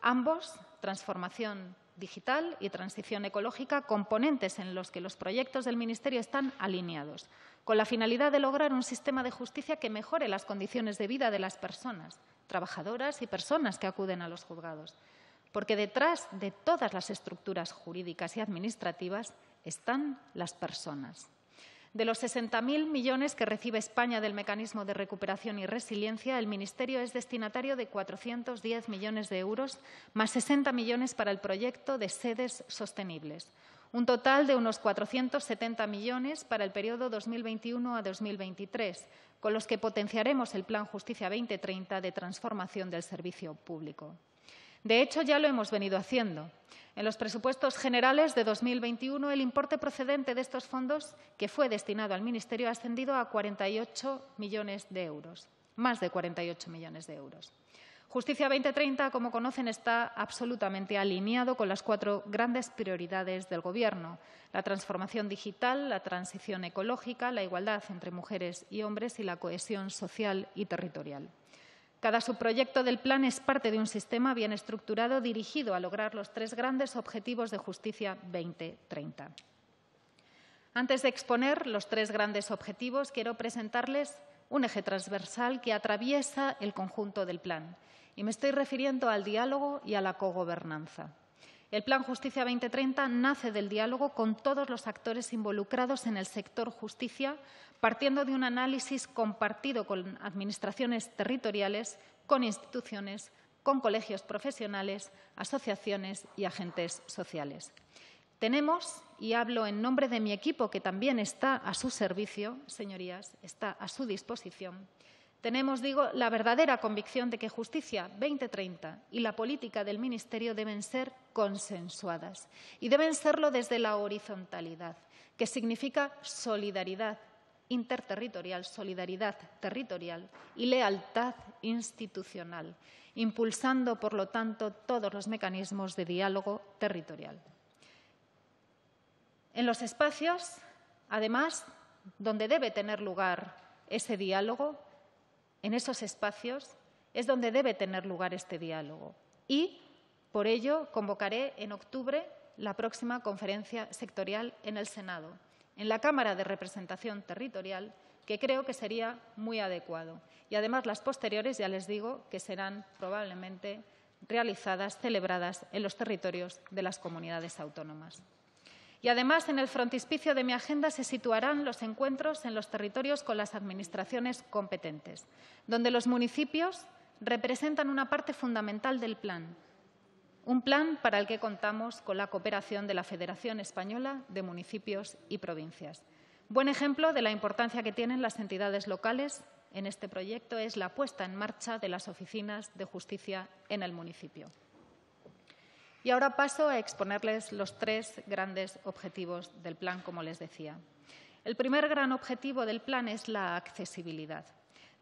Ambos, transformación digital y transición ecológica, componentes en los que los proyectos del Ministerio están alineados, con la finalidad de lograr un sistema de justicia que mejore las condiciones de vida de las personas, trabajadoras y personas que acuden a los juzgados. Porque detrás de todas las estructuras jurídicas y administrativas están las personas. De los sesenta mil millones que recibe España del Mecanismo de Recuperación y Resiliencia, el Ministerio es destinatario de cuatrocientos diez millones de euros, más sesenta millones para el proyecto de sedes sostenibles. Un total de unos cuatrocientos setenta millones para el periodo dos mil veintiuno a dos mil veintitrés, con los que potenciaremos el Plan Justicia veinte treinta de transformación del servicio público. De hecho, ya lo hemos venido haciendo. En los presupuestos generales de dos mil veintiuno, el importe procedente de estos fondos que fue destinado al Ministerio ha ascendido a cuarenta y ocho millones de euros, más de cuarenta y ocho millones de euros. Justicia veinte treinta, como conocen, está absolutamente alineado con las cuatro grandes prioridades del Gobierno: la transformación digital, la transición ecológica, la igualdad entre mujeres y hombres y la cohesión social y territorial. Cada subproyecto del plan es parte de un sistema bien estructurado dirigido a lograr los tres grandes objetivos de Justicia veinte treinta. Antes de exponer los tres grandes objetivos, quiero presentarles un eje transversal que atraviesa el conjunto del plan, y me estoy refiriendo al diálogo y a la cogobernanza. El Plan Justicia veinte treinta nace del diálogo con todos los actores involucrados en el sector justicia, partiendo de un análisis compartido con administraciones territoriales, con instituciones, con colegios profesionales, asociaciones y agentes sociales. Tenemos, y hablo en nombre de mi equipo, que también está a su servicio, señorías, está a su disposición. Tenemos, digo, la verdadera convicción de que Justicia veinte treinta y la política del Ministerio deben ser consensuadas y deben serlo desde la horizontalidad, que significa solidaridad interterritorial, solidaridad territorial y lealtad institucional, impulsando, por lo tanto, todos los mecanismos de diálogo territorial. En los espacios, además, donde debe tener lugar ese diálogo, en esos espacios es donde debe tener lugar este diálogo y, por ello, convocaré en octubre la próxima conferencia sectorial en el Senado, en la Cámara de Representación Territorial, que creo que sería muy adecuado. Y, además, las posteriores, ya les digo, que serán probablemente realizadas, celebradas en los territorios de las comunidades autónomas. Y, además, en el frontispicio de mi agenda se situarán los encuentros en los territorios con las administraciones competentes, donde los municipios representan una parte fundamental del plan, un plan para el que contamos con la cooperación de la Federación Española de Municipios y Provincias. Buen ejemplo de la importancia que tienen las entidades locales en este proyecto es la puesta en marcha de las oficinas de justicia en el municipio. Y ahora paso a exponerles los tres grandes objetivos del plan, como les decía. El primer gran objetivo del plan es la accesibilidad.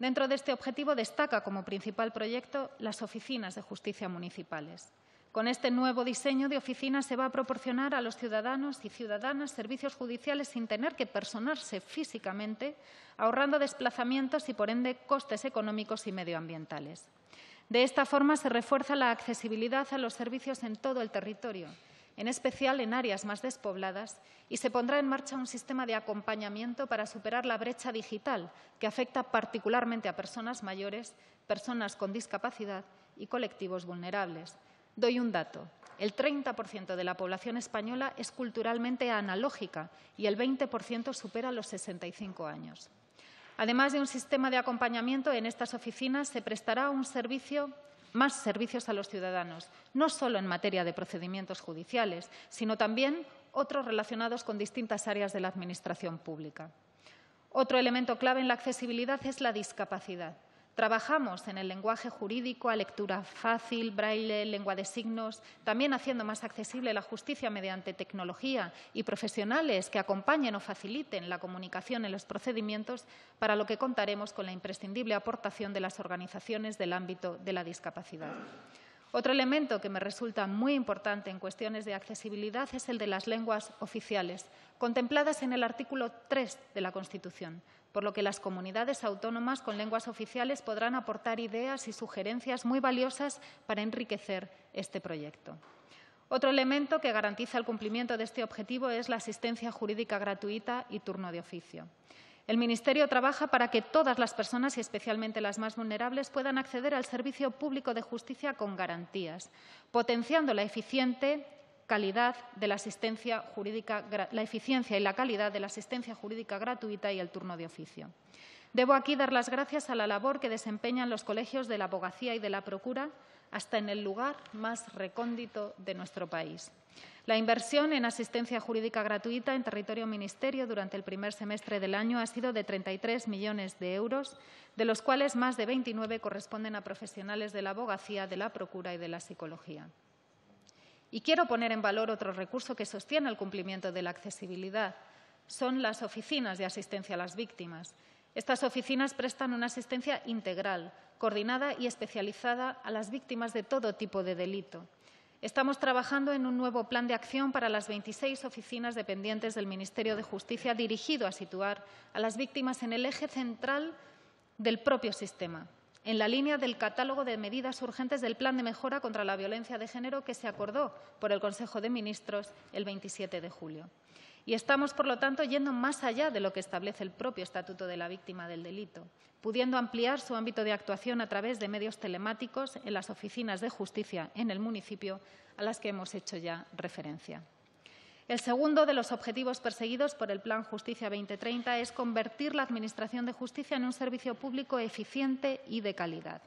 Dentro de este objetivo destaca como principal proyecto las oficinas de justicia municipales. Con este nuevo diseño de oficinas se va a proporcionar a los ciudadanos y ciudadanas servicios judiciales sin tener que personarse físicamente, ahorrando desplazamientos y, por ende, costes económicos y medioambientales. De esta forma se refuerza la accesibilidad a los servicios en todo el territorio, en especial en áreas más despobladas, y se pondrá en marcha un sistema de acompañamiento para superar la brecha digital que afecta particularmente a personas mayores, personas con discapacidad y colectivos vulnerables. Doy un dato. El treinta por ciento de la población española es culturalmente analógica y el veinte por ciento supera los sesenta y cinco años. Además de un sistema de acompañamiento, en estas oficinas se prestará un servicio, más servicios a los ciudadanos, no solo en materia de procedimientos judiciales, sino también otros relacionados con distintas áreas de la Administración pública. Otro elemento clave en la accesibilidad es la discapacidad. Trabajamos en el lenguaje jurídico, a lectura fácil, braille, lengua de signos, también haciendo más accesible la justicia mediante tecnología y profesionales que acompañen o faciliten la comunicación en los procedimientos, para lo que contaremos con la imprescindible aportación de las organizaciones del ámbito de la discapacidad. Otro elemento que me resulta muy importante en cuestiones de accesibilidad es el de las lenguas oficiales, contempladas en el artículo tres de la Constitución, por lo que las comunidades autónomas con lenguas oficiales podrán aportar ideas y sugerencias muy valiosas para enriquecer este proyecto. Otro elemento que garantiza el cumplimiento de este objetivo es la asistencia jurídica gratuita y turno de oficio. El Ministerio trabaja para que todas las personas, y especialmente las más vulnerables, puedan acceder al servicio público de justicia con garantías, potenciando la eficiente calidad de la asistencia jurídica, la eficiencia y la calidad de la asistencia jurídica gratuita y el turno de oficio. Debo aquí dar las gracias a la labor que desempeñan los colegios de la abogacía y de la procura, hasta en el lugar más recóndito de nuestro país. La inversión en asistencia jurídica gratuita en territorio ministerio durante el primer semestre del año ha sido de treinta y tres millones de euros, de los cuales más de veintinueve corresponden a profesionales de la abogacía, de la procura y de la psicología. Y quiero poner en valor otro recurso que sostiene el cumplimiento de la accesibilidad. Son las oficinas de asistencia a las víctimas. Estas oficinas prestan una asistencia integral, coordinada y especializada a las víctimas de todo tipo de delito. Estamos trabajando en un nuevo plan de acción para las veintiséis oficinas dependientes del Ministerio de Justicia, dirigido a situar a las víctimas en el eje central del propio sistema, en la línea del catálogo de medidas urgentes del Plan de Mejora contra la Violencia de Género que se acordó por el Consejo de Ministros el veintisiete de julio. Y estamos, por lo tanto, yendo más allá de lo que establece el propio Estatuto de la Víctima del Delito, pudiendo ampliar su ámbito de actuación a través de medios telemáticos en las oficinas de justicia en el municipio a las que hemos hecho ya referencia. El segundo de los objetivos perseguidos por el Plan Justicia veinte treinta es convertir la Administración de Justicia en un servicio público eficiente y de calidad.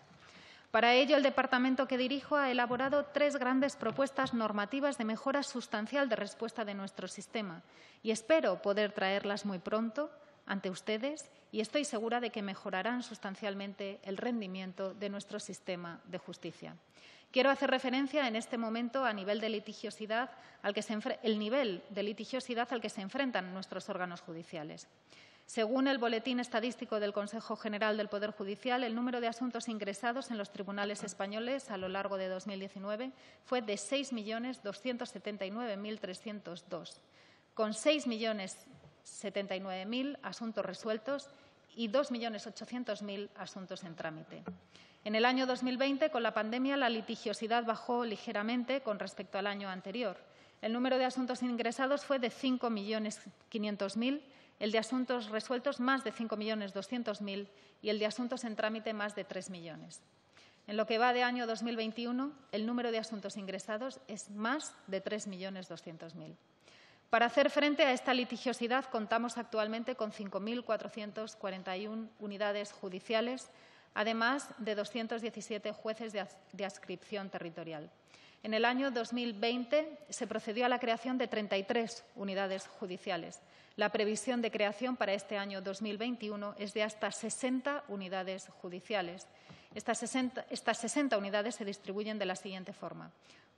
Para ello, el departamento que dirijo ha elaborado tres grandes propuestas normativas de mejora sustancial de respuesta de nuestro sistema, y espero poder traerlas muy pronto ante ustedes, y estoy segura de que mejorarán sustancialmente el rendimiento de nuestro sistema de justicia. Quiero hacer referencia en este momento al nivel de litigiosidad al que se el nivel de litigiosidad al que se enfrentan nuestros órganos judiciales. Según el Boletín Estadístico del Consejo General del Poder Judicial, el número de asuntos ingresados en los tribunales españoles a lo largo de dos mil diecinueve fue de seis millones doscientos setenta y nueve mil trescientos dos, con seis millones setenta y nueve mil asuntos resueltos y dos millones ochocientos mil asuntos en trámite. En el año dos mil veinte, con la pandemia, la litigiosidad bajó ligeramente con respecto al año anterior. El número de asuntos ingresados fue de cinco millones quinientos mil, el de asuntos resueltos más de cinco millones doscientos mil y el de asuntos en trámite más de tres millones. En lo que va de año dos mil veintiuno, el número de asuntos ingresados es más de tres millones doscientos mil. Para hacer frente a esta litigiosidad contamos actualmente con cinco mil cuatrocientas cuarenta y una unidades judiciales, además de doscientos diecisiete jueces de adscripción territorial. En el año dos mil veinte se procedió a la creación de treinta y tres unidades judiciales. La previsión de creación para este año dos mil veintiuno es de hasta sesenta unidades judiciales. Estas sesenta, estas sesenta unidades se distribuyen de la siguiente forma.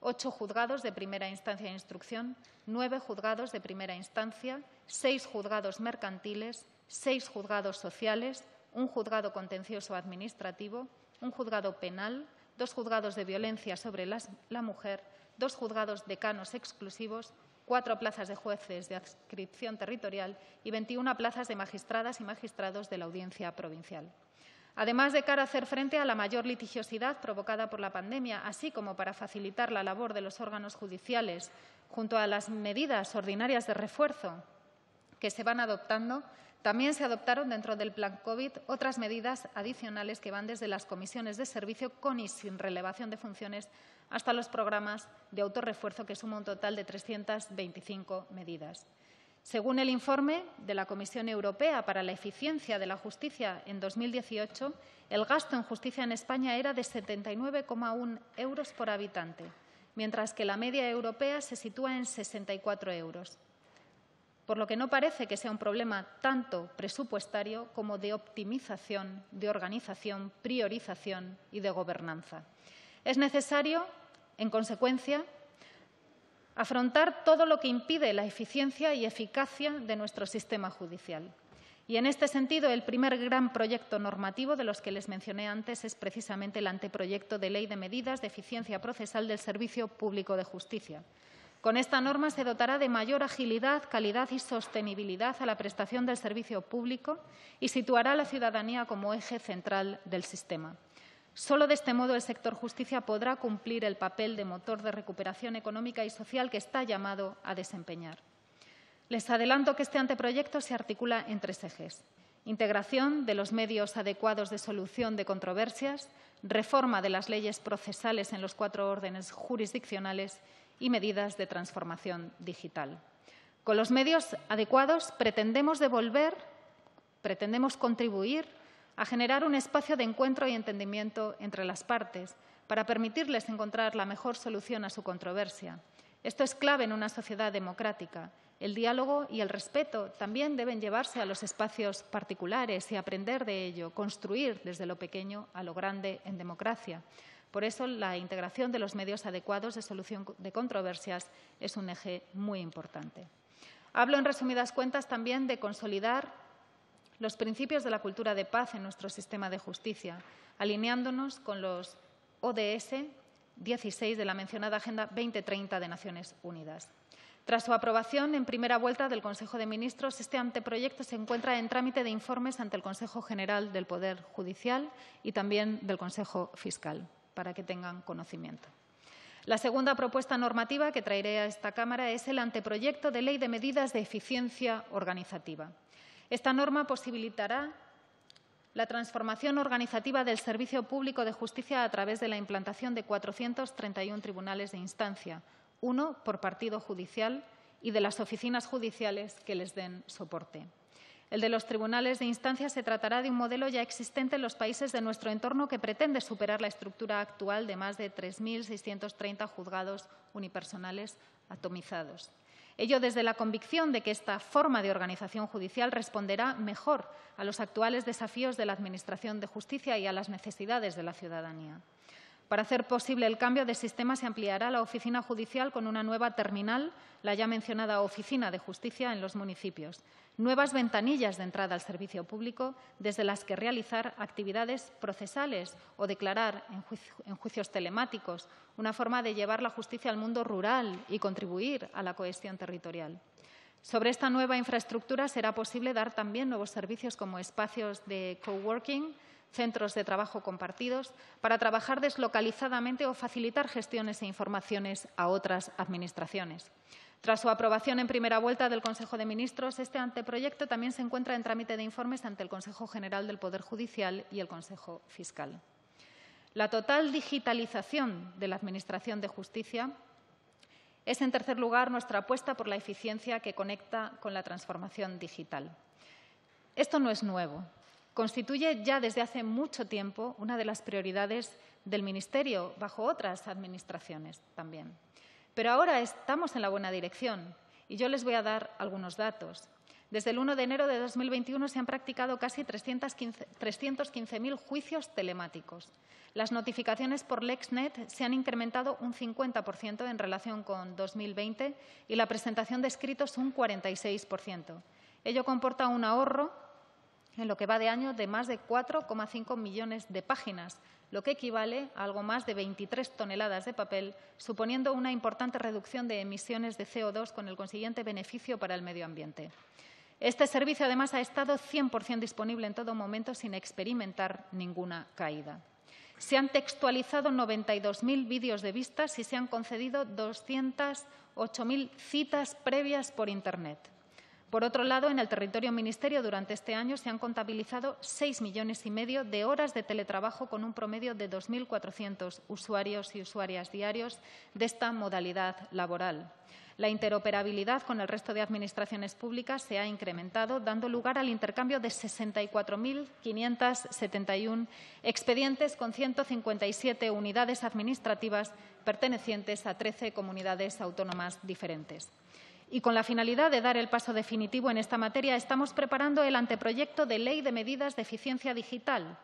ocho juzgados de primera instancia e instrucción, nueve juzgados de primera instancia, seis juzgados mercantiles, seis juzgados sociales, un juzgado contencioso administrativo, un juzgado penal, dos juzgados de violencia sobre las, la mujer, dos juzgados decanos exclusivos, cuatro plazas de jueces de adscripción territorial y veintiuna plazas de magistradas y magistrados de la Audiencia Provincial. Además, de cara a hacer frente a la mayor litigiosidad provocada por la pandemia, así como para facilitar la labor de los órganos judiciales, junto a las medidas ordinarias de refuerzo que se van adoptando, también se adoptaron dentro del plan COVID otras medidas adicionales que van desde las comisiones de servicio con y sin relevación de funciones hasta los programas de autorrefuerzo, que suma un total de trescientas veinticinco medidas. Según el informe de la Comisión Europea para la eficiencia de la justicia en dos mil dieciocho, el gasto en justicia en España era de setenta y nueve coma uno euros por habitante, mientras que la media europea se sitúa en sesenta y cuatro euros. Por lo que no parece que sea un problema tanto presupuestario como de optimización, de organización, priorización y de gobernanza. Es necesario, en consecuencia, afrontar todo lo que impide la eficiencia y eficacia de nuestro sistema judicial. Y en este sentido, el primer gran proyecto normativo de los que les mencioné antes es precisamente el anteproyecto de Ley de Medidas de Eficiencia Procesal del Servicio Público de Justicia. Con esta norma se dotará de mayor agilidad, calidad y sostenibilidad a la prestación del servicio público y situará a la ciudadanía como eje central del sistema. Solo de este modo el sector justicia podrá cumplir el papel de motor de recuperación económica y social que está llamado a desempeñar. Les adelanto que este anteproyecto se articula en tres ejes. Integración de los medios adecuados de solución de controversias, reforma de las leyes procesales en los cuatro órdenes jurisdiccionales y medidas de transformación digital. Con los medios adecuados pretendemos devolver, pretendemos contribuir a generar un espacio de encuentro y entendimiento entre las partes para permitirles encontrar la mejor solución a su controversia. Esto es clave en una sociedad democrática. El diálogo y el respeto también deben llevarse a los espacios particulares y aprender de ello, construir desde lo pequeño a lo grande en democracia. Por eso, la integración de los medios adecuados de solución de controversias es un eje muy importante. Hablo, en resumidas cuentas, también de consolidar los principios de la cultura de paz en nuestro sistema de justicia, alineándonos con los O D S dieciséis de la mencionada Agenda veinte treinta de Naciones Unidas. Tras su aprobación en primera vuelta del Consejo de Ministros, este anteproyecto se encuentra en trámite de informes ante el Consejo General del Poder Judicial y también del Consejo Fiscal, para que tengan conocimiento. La segunda propuesta normativa que traeré a esta Cámara es el anteproyecto de Ley de Medidas de Eficiencia Organizativa. Esta norma posibilitará la transformación organizativa del Servicio Público de Justicia a través de la implantación de cuatrocientos treinta y uno tribunales de instancia, uno por partido judicial, y de las oficinas judiciales que les den soporte. El de los tribunales de instancia se tratará de un modelo ya existente en los países de nuestro entorno que pretende superar la estructura actual de más de tres mil seiscientos treinta juzgados unipersonales atomizados. Ello desde la convicción de que esta forma de organización judicial responderá mejor a los actuales desafíos de la Administración de Justicia y a las necesidades de la ciudadanía. Para hacer posible el cambio de sistema se ampliará la oficina judicial con una nueva terminal, la ya mencionada Oficina de Justicia en los municipios, nuevas ventanillas de entrada al servicio público desde las que realizar actividades procesales o declarar en, juicio, en juicios telemáticos, una forma de llevar la justicia al mundo rural y contribuir a la cohesión territorial. Sobre esta nueva infraestructura será posible dar también nuevos servicios como espacios de coworking, centros de trabajo compartidos, para trabajar deslocalizadamente o facilitar gestiones e informaciones a otras administraciones. Tras su aprobación en primera vuelta del Consejo de Ministros, este anteproyecto también se encuentra en trámite de informes ante el Consejo General del Poder Judicial y el Consejo Fiscal. La total digitalización de la Administración de Justicia Es, en tercer lugar, nuestra apuesta por la eficiencia que conecta con la transformación digital. Esto no es nuevo. Constituye ya desde hace mucho tiempo una de las prioridades del Ministerio, bajo otras administraciones también. Pero ahora estamos en la buena dirección y yo les voy a dar algunos datos. Desde el uno de enero de dos mil veintiuno se han practicado casi trescientos quince mil juicios telemáticos. Las notificaciones por LexNet se han incrementado un cincuenta por ciento en relación con dos mil veinte y la presentación de escritos un cuarenta y seis por ciento. Ello comporta un ahorro, en lo que va de año, de más de cuatro coma cinco millones de páginas, lo que equivale a algo más de veintitrés toneladas de papel, suponiendo una importante reducción de emisiones de C O dos con el consiguiente beneficio para el medio ambiente. Este servicio, además, ha estado cien por cien disponible en todo momento sin experimentar ninguna caída. Se han textualizado noventa y dos mil vídeos de vistas y se han concedido doscientas ocho mil citas previas por Internet. Por otro lado, en el territorio ministerio durante este año se han contabilizado seis millones y medio de horas de teletrabajo con un promedio de dos mil cuatrocientos usuarios y usuarias diarios de esta modalidad laboral. La interoperabilidad con el resto de administraciones públicas se ha incrementado, dando lugar al intercambio de sesenta y cuatro mil quinientos setenta y uno expedientes con ciento cincuenta y siete unidades administrativas pertenecientes a trece comunidades autónomas diferentes. Y con la finalidad de dar el paso definitivo en esta materia, estamos preparando el anteproyecto de Ley de Medidas de Eficiencia Digital.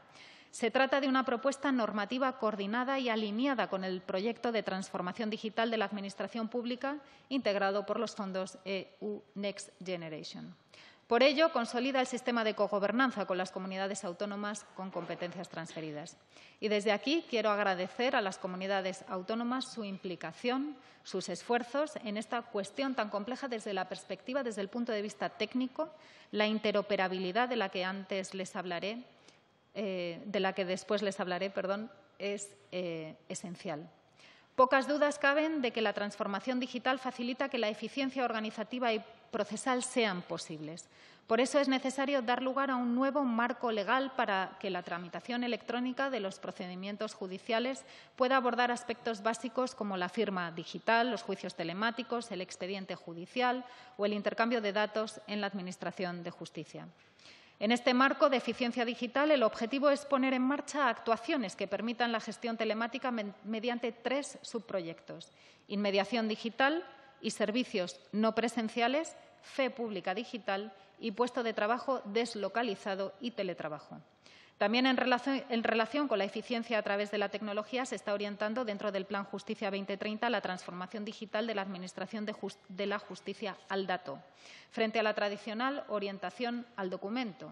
Se trata de una propuesta normativa coordinada y alineada con el proyecto de transformación digital de la Administración Pública, integrado por los fondos E U Next Generation. Por ello, consolida el sistema de cogobernanza con las comunidades autónomas con competencias transferidas. Y desde aquí quiero agradecer a las comunidades autónomas su implicación, sus esfuerzos en esta cuestión tan compleja desde la perspectiva, desde el punto de vista técnico, la interoperabilidad de la que antes les hablaré, eh, de la que después les hablaré, perdón, es eh, esencial. Pocas dudas caben de que la transformación digital facilita que la eficiencia organizativa y procesal sean posibles. Por eso es necesario dar lugar a un nuevo marco legal para que la tramitación electrónica de los procedimientos judiciales pueda abordar aspectos básicos como la firma digital, los juicios telemáticos, el expediente judicial o el intercambio de datos en la Administración de Justicia. En este marco de eficiencia digital, el objetivo es poner en marcha actuaciones que permitan la gestión telemática mediante tres subproyectos: inmediación digital y servicios no presenciales, fe pública digital y puesto de trabajo deslocalizado y teletrabajo. También en relación, en relación con la eficiencia a través de la tecnología se está orientando dentro del Plan Justicia veinte treinta la transformación digital de la Administración de, just, de la Justicia al dato, frente a la tradicional orientación al documento.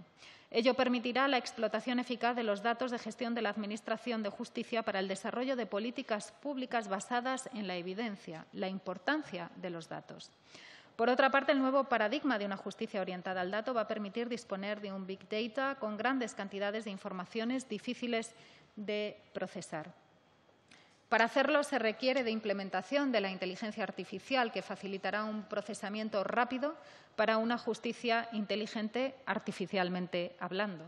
Ello permitirá la explotación eficaz de los datos de gestión de la Administración de Justicia para el desarrollo de políticas públicas basadas en la evidencia, la importancia de los datos. Por otra parte, el nuevo paradigma de una justicia orientada al dato va a permitir disponer de un Big Data con grandes cantidades de informaciones difíciles de procesar. Para hacerlo se requiere de implementación de la inteligencia artificial que facilitará un procesamiento rápido para una justicia inteligente artificialmente hablando.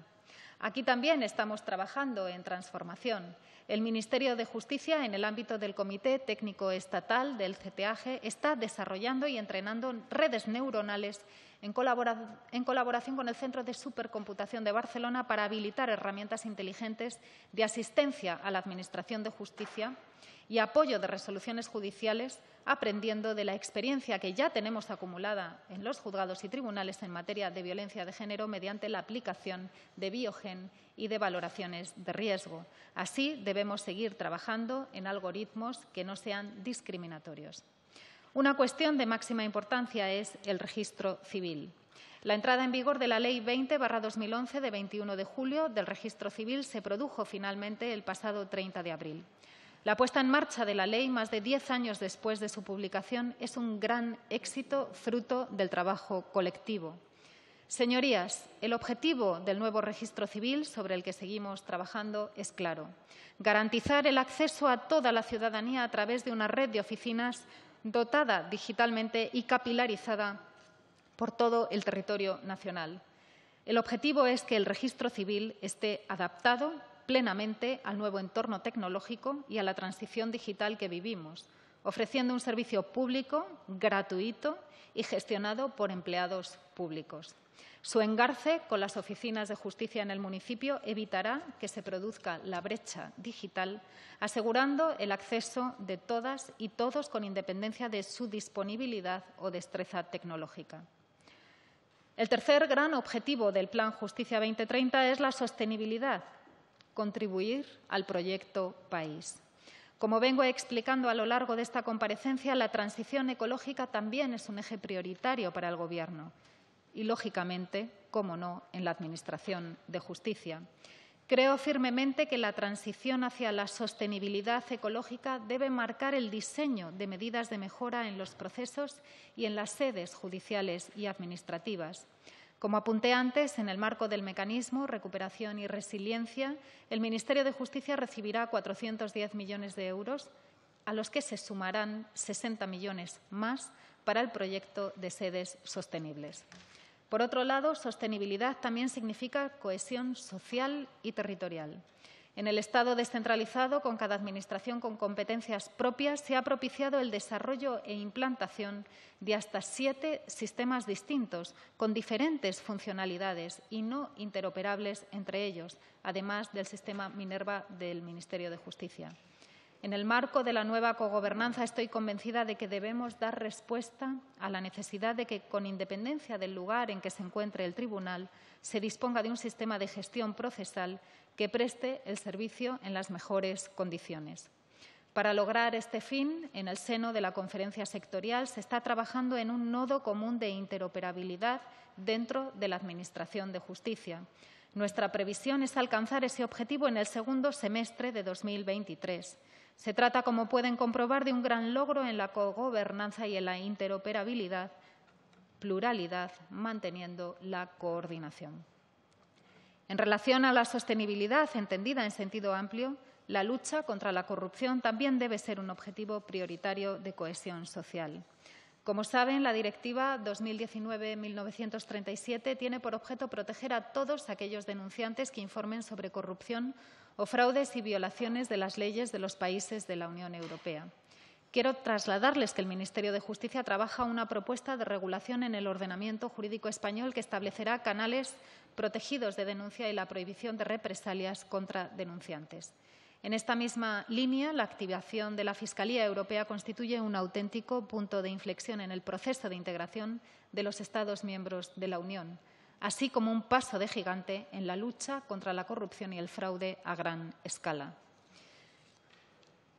Aquí también estamos trabajando en transformación. El Ministerio de Justicia, en el ámbito del Comité Técnico Estatal del C T A G, está desarrollando y entrenando redes neuronales en colaboración con el Centro de Supercomputación de Barcelona para habilitar herramientas inteligentes de asistencia a la Administración de Justicia y apoyo de resoluciones judiciales, aprendiendo de la experiencia que ya tenemos acumulada en los juzgados y tribunales en materia de violencia de género mediante la aplicación de VioGén y de valoraciones de riesgo. Así, debemos seguir trabajando en algoritmos que no sean discriminatorios. Una cuestión de máxima importancia es el registro civil. La entrada en vigor de la Ley veinte barra dos mil once de veintiuno de julio del registro civil se produjo finalmente el pasado treinta de abril. La puesta en marcha de la ley, más de diez años después de su publicación, es un gran éxito fruto del trabajo colectivo. Señorías, el objetivo del nuevo registro civil sobre el que seguimos trabajando es claro: garantizar el acceso a toda la ciudadanía a través de una red de oficinas dotada digitalmente y capilarizada por todo el territorio nacional. El objetivo es que el registro civil esté adaptado plenamente al nuevo entorno tecnológico y a la transición digital que vivimos, ofreciendo un servicio público, gratuito y gestionado por empleados públicos. Su engarce con las oficinas de justicia en el municipio evitará que se produzca la brecha digital, asegurando el acceso de todas y todos con independencia de su disponibilidad o destreza tecnológica. El tercer gran objetivo del Plan Justicia veinte treinta es la sostenibilidad, contribuir al proyecto país. Como vengo explicando a lo largo de esta comparecencia, la transición ecológica también es un eje prioritario para el Gobierno y, lógicamente, cómo no, en la Administración de Justicia. Creo firmemente que la transición hacia la sostenibilidad ecológica debe marcar el diseño de medidas de mejora en los procesos y en las sedes judiciales y administrativas. Como apunté antes, en el marco del Mecanismo de Recuperación y Resiliencia, el Ministerio de Justicia recibirá cuatrocientos diez millones de euros, a los que se sumarán sesenta millones más para el proyecto de sedes sostenibles. Por otro lado, sostenibilidad también significa cohesión social y territorial. En el Estado descentralizado, con cada Administración con competencias propias, se ha propiciado el desarrollo e implantación de hasta siete sistemas distintos, con diferentes funcionalidades y no interoperables entre ellos, además del sistema Minerva del Ministerio de Justicia. En el marco de la nueva cogobernanza estoy convencida de que debemos dar respuesta a la necesidad de que, con independencia del lugar en que se encuentre el tribunal, se disponga de un sistema de gestión procesal que preste el servicio en las mejores condiciones. Para lograr este fin, en el seno de la conferencia sectorial se está trabajando en un nodo común de interoperabilidad dentro de la Administración de Justicia. Nuestra previsión es alcanzar ese objetivo en el segundo semestre de dos mil veintitrés. Se trata, como pueden comprobar, de un gran logro en la cogobernanza y en la interoperabilidad, pluralidad, manteniendo la coordinación. En relación a la sostenibilidad, entendida en sentido amplio, la lucha contra la corrupción también debe ser un objetivo prioritario de cohesión social. Como saben, la Directiva dos mil diecinueve guión mil novecientos treinta y siete tiene por objeto proteger a todos aquellos denunciantes que informen sobre corrupción o fraudes y violaciones de las leyes de los países de la Unión Europea. Quiero trasladarles que el Ministerio de Justicia trabaja una propuesta de regulación en el ordenamiento jurídico español que establecerá canales protegidos de denuncia y la prohibición de represalias contra denunciantes. En esta misma línea, la activación de la Fiscalía Europea constituye un auténtico punto de inflexión en el proceso de integración de los Estados miembros de la Unión, así como un paso de gigante en la lucha contra la corrupción y el fraude a gran escala.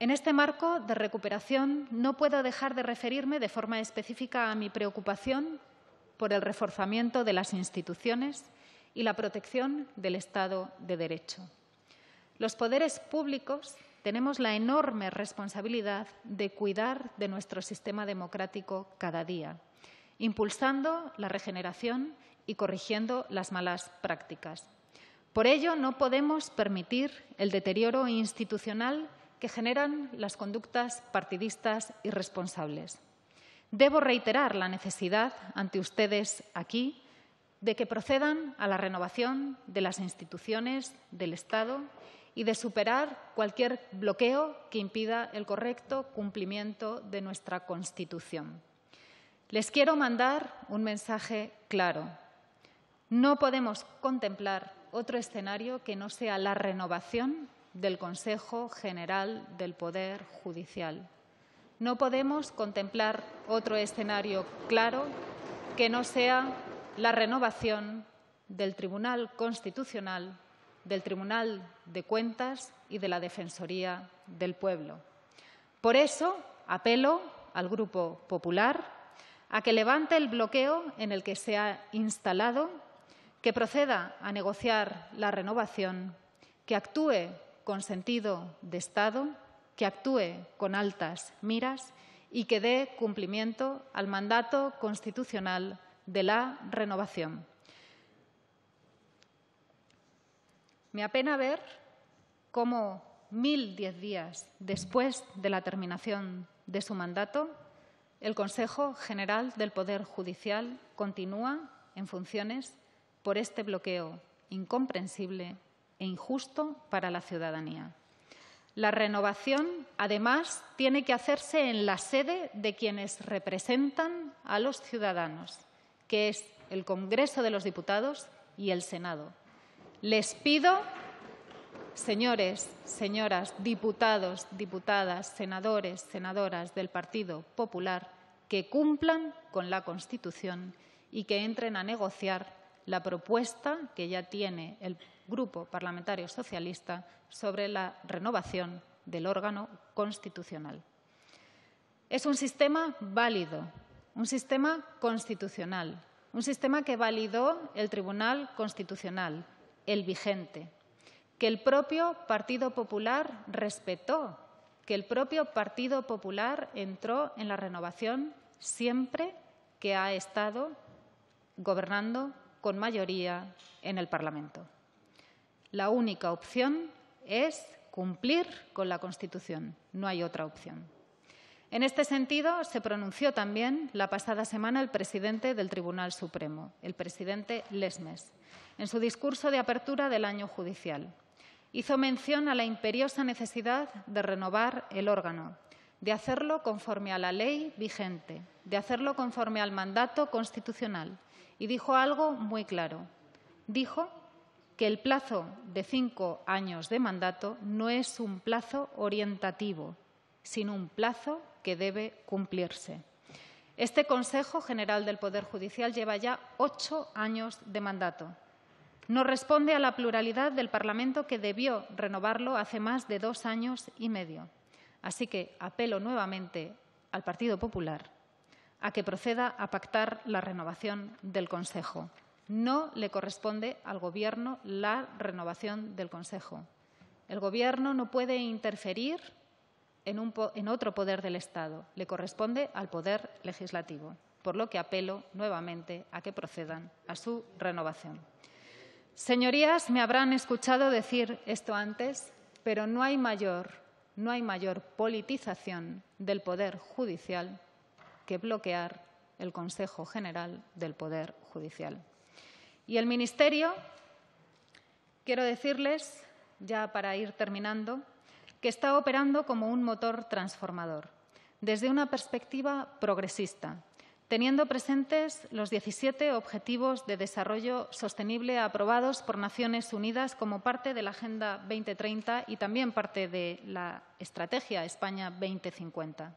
En este marco de recuperación, no puedo dejar de referirme de forma específica a mi preocupación por el reforzamiento de las instituciones y la protección del Estado de Derecho. Los poderes públicos tenemos la enorme responsabilidad de cuidar de nuestro sistema democrático cada día, impulsando la regeneración y corrigiendo las malas prácticas. Por ello, no podemos permitir el deterioro institucional que generan las conductas partidistas irresponsables. Debo reiterar la necesidad ante ustedes aquí de que procedan a la renovación de las instituciones del Estado y de superar cualquier bloqueo que impida el correcto cumplimiento de nuestra Constitución. Les quiero mandar un mensaje claro. No podemos contemplar otro escenario que no sea la renovación del Consejo General del Poder Judicial. No podemos contemplar otro escenario claro que no sea la renovación del Tribunal Constitucional, del Tribunal de Cuentas y de la Defensoría del Pueblo. Por eso, apelo al Grupo Popular a que levante el bloqueo en el que se ha instalado, que proceda a negociar la renovación, que actúe con sentido de Estado, que actúe con altas miras y que dé cumplimiento al mandato constitucional de la renovación. Me apena ver cómo mil diez días después de la terminación de su mandato, el Consejo General del Poder Judicial continúa en funciones por este bloqueo incomprensible e injusto para la ciudadanía. La renovación, además, tiene que hacerse en la sede de quienes representan a los ciudadanos, que es el Congreso de los Diputados y el Senado. Les pido, señores, señoras, diputados, diputadas, senadores, senadoras del Partido Popular, que cumplan con la Constitución y que entren a negociar la propuesta que ya tiene el Grupo Parlamentario Socialista sobre la renovación del órgano constitucional. Es un sistema válido, un sistema constitucional, un sistema que validó el Tribunal Constitucional, el vigente, que el propio Partido Popular respetó, que el propio Partido Popular entró en la renovación siempre que ha estado gobernando con mayoría en el Parlamento. La única opción es cumplir con la Constitución. No hay otra opción. En este sentido, se pronunció también la pasada semana el presidente del Tribunal Supremo, el presidente Lesmes, en su discurso de apertura del año judicial. Hizo mención a la imperiosa necesidad de renovar el órgano, de hacerlo conforme a la ley vigente, de hacerlo conforme al mandato constitucional. Y dijo algo muy claro. Dijo que el plazo de cinco años de mandato no es un plazo orientativo, sino un plazo que debe cumplirse. Este Consejo General del Poder Judicial lleva ya ocho años de mandato. No responde a la pluralidad del Parlamento, que debió renovarlo hace más de dos años y medio. Así que apelo nuevamente al Partido Popular a que proceda a pactar la renovación del Consejo. No le corresponde al Gobierno la renovación del Consejo. El Gobierno no puede interferir en, un po- en otro poder del Estado. Le corresponde al Poder Legislativo, por lo que apelo nuevamente a que procedan a su renovación. Señorías, me habrán escuchado decir esto antes, pero no hay mayor, no hay mayor politización del Poder Judicial que bloquear el Consejo General del Poder Judicial. Y el Ministerio, quiero decirles, ya para ir terminando, que está operando como un motor transformador, desde una perspectiva progresista, teniendo presentes los diecisiete Objetivos de Desarrollo Sostenible aprobados por Naciones Unidas como parte de la Agenda veinte treinta y también parte de la Estrategia España veinte cincuenta.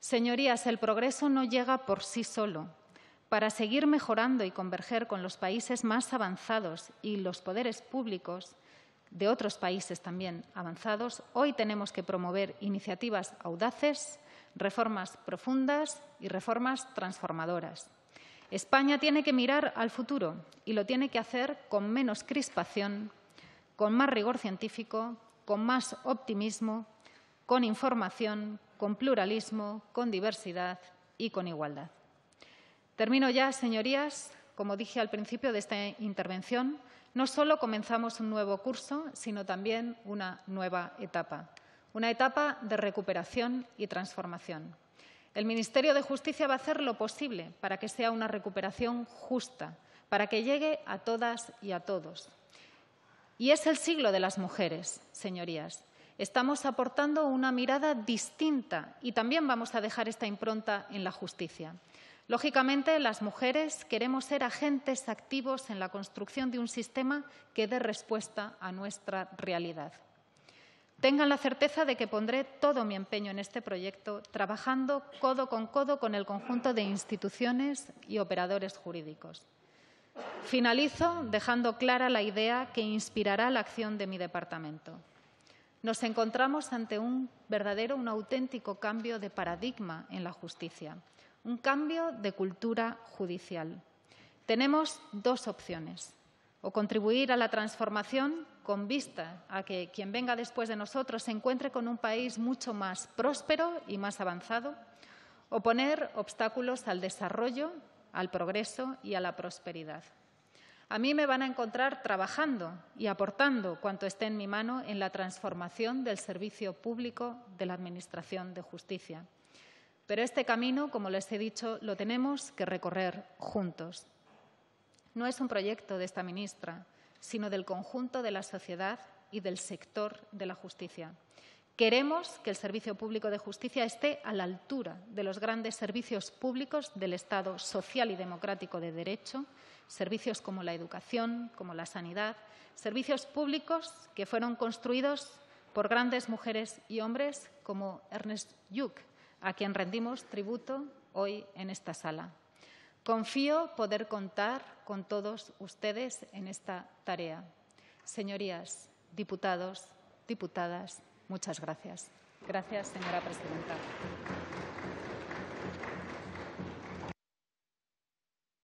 Señorías, el progreso no llega por sí solo. Para seguir mejorando y converger con los países más avanzados y los poderes públicos de otros países también avanzados, hoy tenemos que promover iniciativas audaces, reformas profundas y reformas transformadoras. España tiene que mirar al futuro y lo tiene que hacer con menos crispación, con más rigor científico, con más optimismo, con información, con pluralismo, con diversidad y con igualdad. Termino ya, señorías. Como dije al principio de esta intervención, no solo comenzamos un nuevo curso, sino también una nueva etapa. Una etapa de recuperación y transformación. El Ministerio de Justicia va a hacer lo posible para que sea una recuperación justa, para que llegue a todas y a todos. Y es el siglo de las mujeres, señorías. Estamos aportando una mirada distinta y también vamos a dejar esta impronta en la justicia. Lógicamente, las mujeres queremos ser agentes activos en la construcción de un sistema que dé respuesta a nuestra realidad. Tengan la certeza de que pondré todo mi empeño en este proyecto, trabajando codo con codo con el conjunto de instituciones y operadores jurídicos. Finalizo dejando clara la idea que inspirará la acción de mi departamento. Nos encontramos ante un verdadero, un auténtico cambio de paradigma en la justicia, un cambio de cultura judicial. Tenemos dos opciones: o contribuir a la transformación con vista a que quien venga después de nosotros se encuentre con un país mucho más próspero y más avanzado, o poner obstáculos al desarrollo, al progreso y a la prosperidad. A mí me van a encontrar trabajando y aportando cuanto esté en mi mano en la transformación del servicio público de la Administración de Justicia. Pero este camino, como les he dicho, lo tenemos que recorrer juntos. No es un proyecto de esta ministra, sino del conjunto de la sociedad y del sector de la justicia. Queremos que el servicio público de justicia esté a la altura de los grandes servicios públicos del Estado social y democrático de derecho, servicios como la educación, como la sanidad, servicios públicos que fueron construidos por grandes mujeres y hombres como Ernest Lluch, a quien rendimos tributo hoy en esta sala. Confío poder contar con todos ustedes en esta tarea. Señorías, diputados, diputadas, muchas gracias. Gracias, señora presidenta.